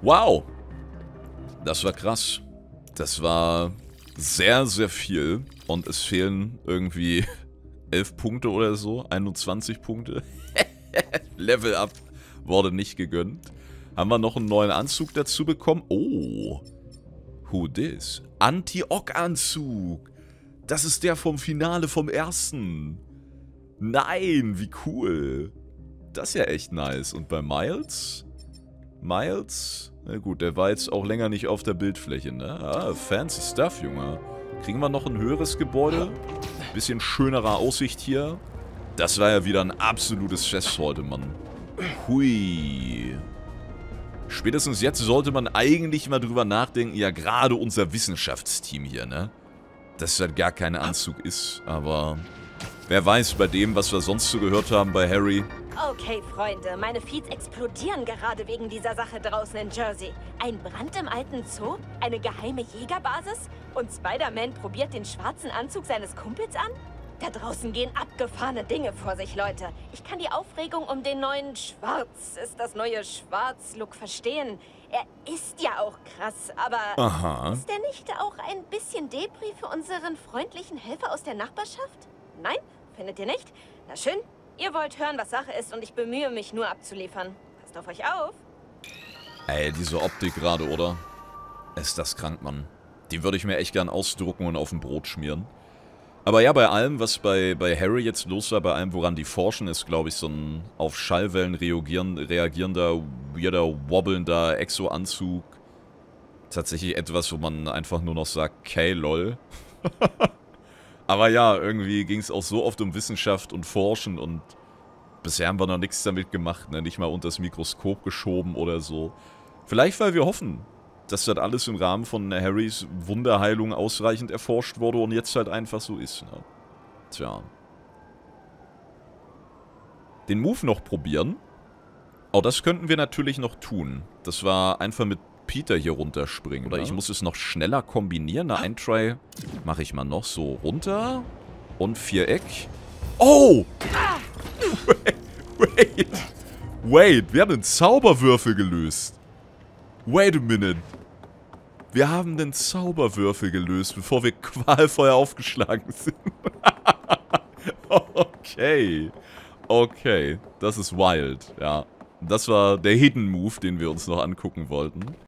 Wow. Das war krass. Das war sehr, sehr viel. Und es fehlen irgendwie 11 Punkte oder so, 21 Punkte. Level Up wurde nicht gegönnt. Haben wir noch einen neuen Anzug dazu bekommen? Oh, who this? Anti-Ock-Anzug. Das ist der vom Finale, vom ersten. Nein, wie cool. Das ist ja echt nice. Und bei Miles? Miles? Na gut, der war jetzt auch länger nicht auf der Bildfläche, ne? Ah, fancy stuff, Junge. Kriegen wir noch ein höheres Gebäude? Bisschen schönere Aussicht hier. Das war ja wieder ein absolutes Fest heute, Mann. Hui. Spätestens jetzt sollte man eigentlich mal drüber nachdenken, ja gerade unser Wissenschaftsteam hier, ne? Dass das halt gar kein Anzug ist, aber wer weiß bei dem, was wir sonst so gehört haben bei Harry. Okay, Freunde, meine Feeds explodieren gerade wegen dieser Sache draußen in Jersey. Ein Brand im alten Zoo, eine geheime Jägerbasis und Spider-Man probiert den schwarzen Anzug seines Kumpels an? Da draußen gehen abgefahrene Dinge vor sich, Leute. Ich kann die Aufregung um den neuen Schwarz, ist das neue Schwarz-Look verstehen. Er ist ja auch krass, aber aha, ist der nicht auch ein bisschen Depri für unseren freundlichen Helfer aus der Nachbarschaft? Nein? Findet ihr nicht? Na schön. Ihr wollt hören, was Sache ist und ich bemühe mich nur abzuliefern. Passt auf euch auf. Ey, diese Optik gerade, oder? Ist das krank, Mann. Die würde ich mir echt gern ausdrucken und auf ein Brot schmieren. Aber ja, bei allem, was bei Harry jetzt los war, bei allem, woran die forschen, ist, glaube ich, so ein auf Schallwellen reagierender, weirder, wobbelnder Exo-Anzug. Tatsächlich etwas, wo man einfach nur noch sagt, okay, lol. Aber ja, irgendwie ging es auch so oft um Wissenschaft und Forschen und bisher haben wir noch nichts damit gemacht, ne? Nicht mal unter das Mikroskop geschoben oder so. Vielleicht, weil wir hoffen, dass das alles im Rahmen von Harrys Wunderheilung ausreichend erforscht wurde und jetzt halt einfach so ist. Ne? Tja. Den Move noch probieren. Oh, das könnten wir natürlich noch tun. Das war einfach mit Peter hier runterspringen. Oder ich muss es noch schneller kombinieren. Na, ein Try mache ich mal noch so runter. Und Viereck. Oh! Wait, wir haben den Zauberwürfel gelöst. Wait a minute. Wir haben den Zauberwürfel gelöst, bevor wir qualvoll aufgeschlagen sind. Okay. Okay, das ist wild, ja. Das war der Hidden Move, den wir uns noch angucken wollten.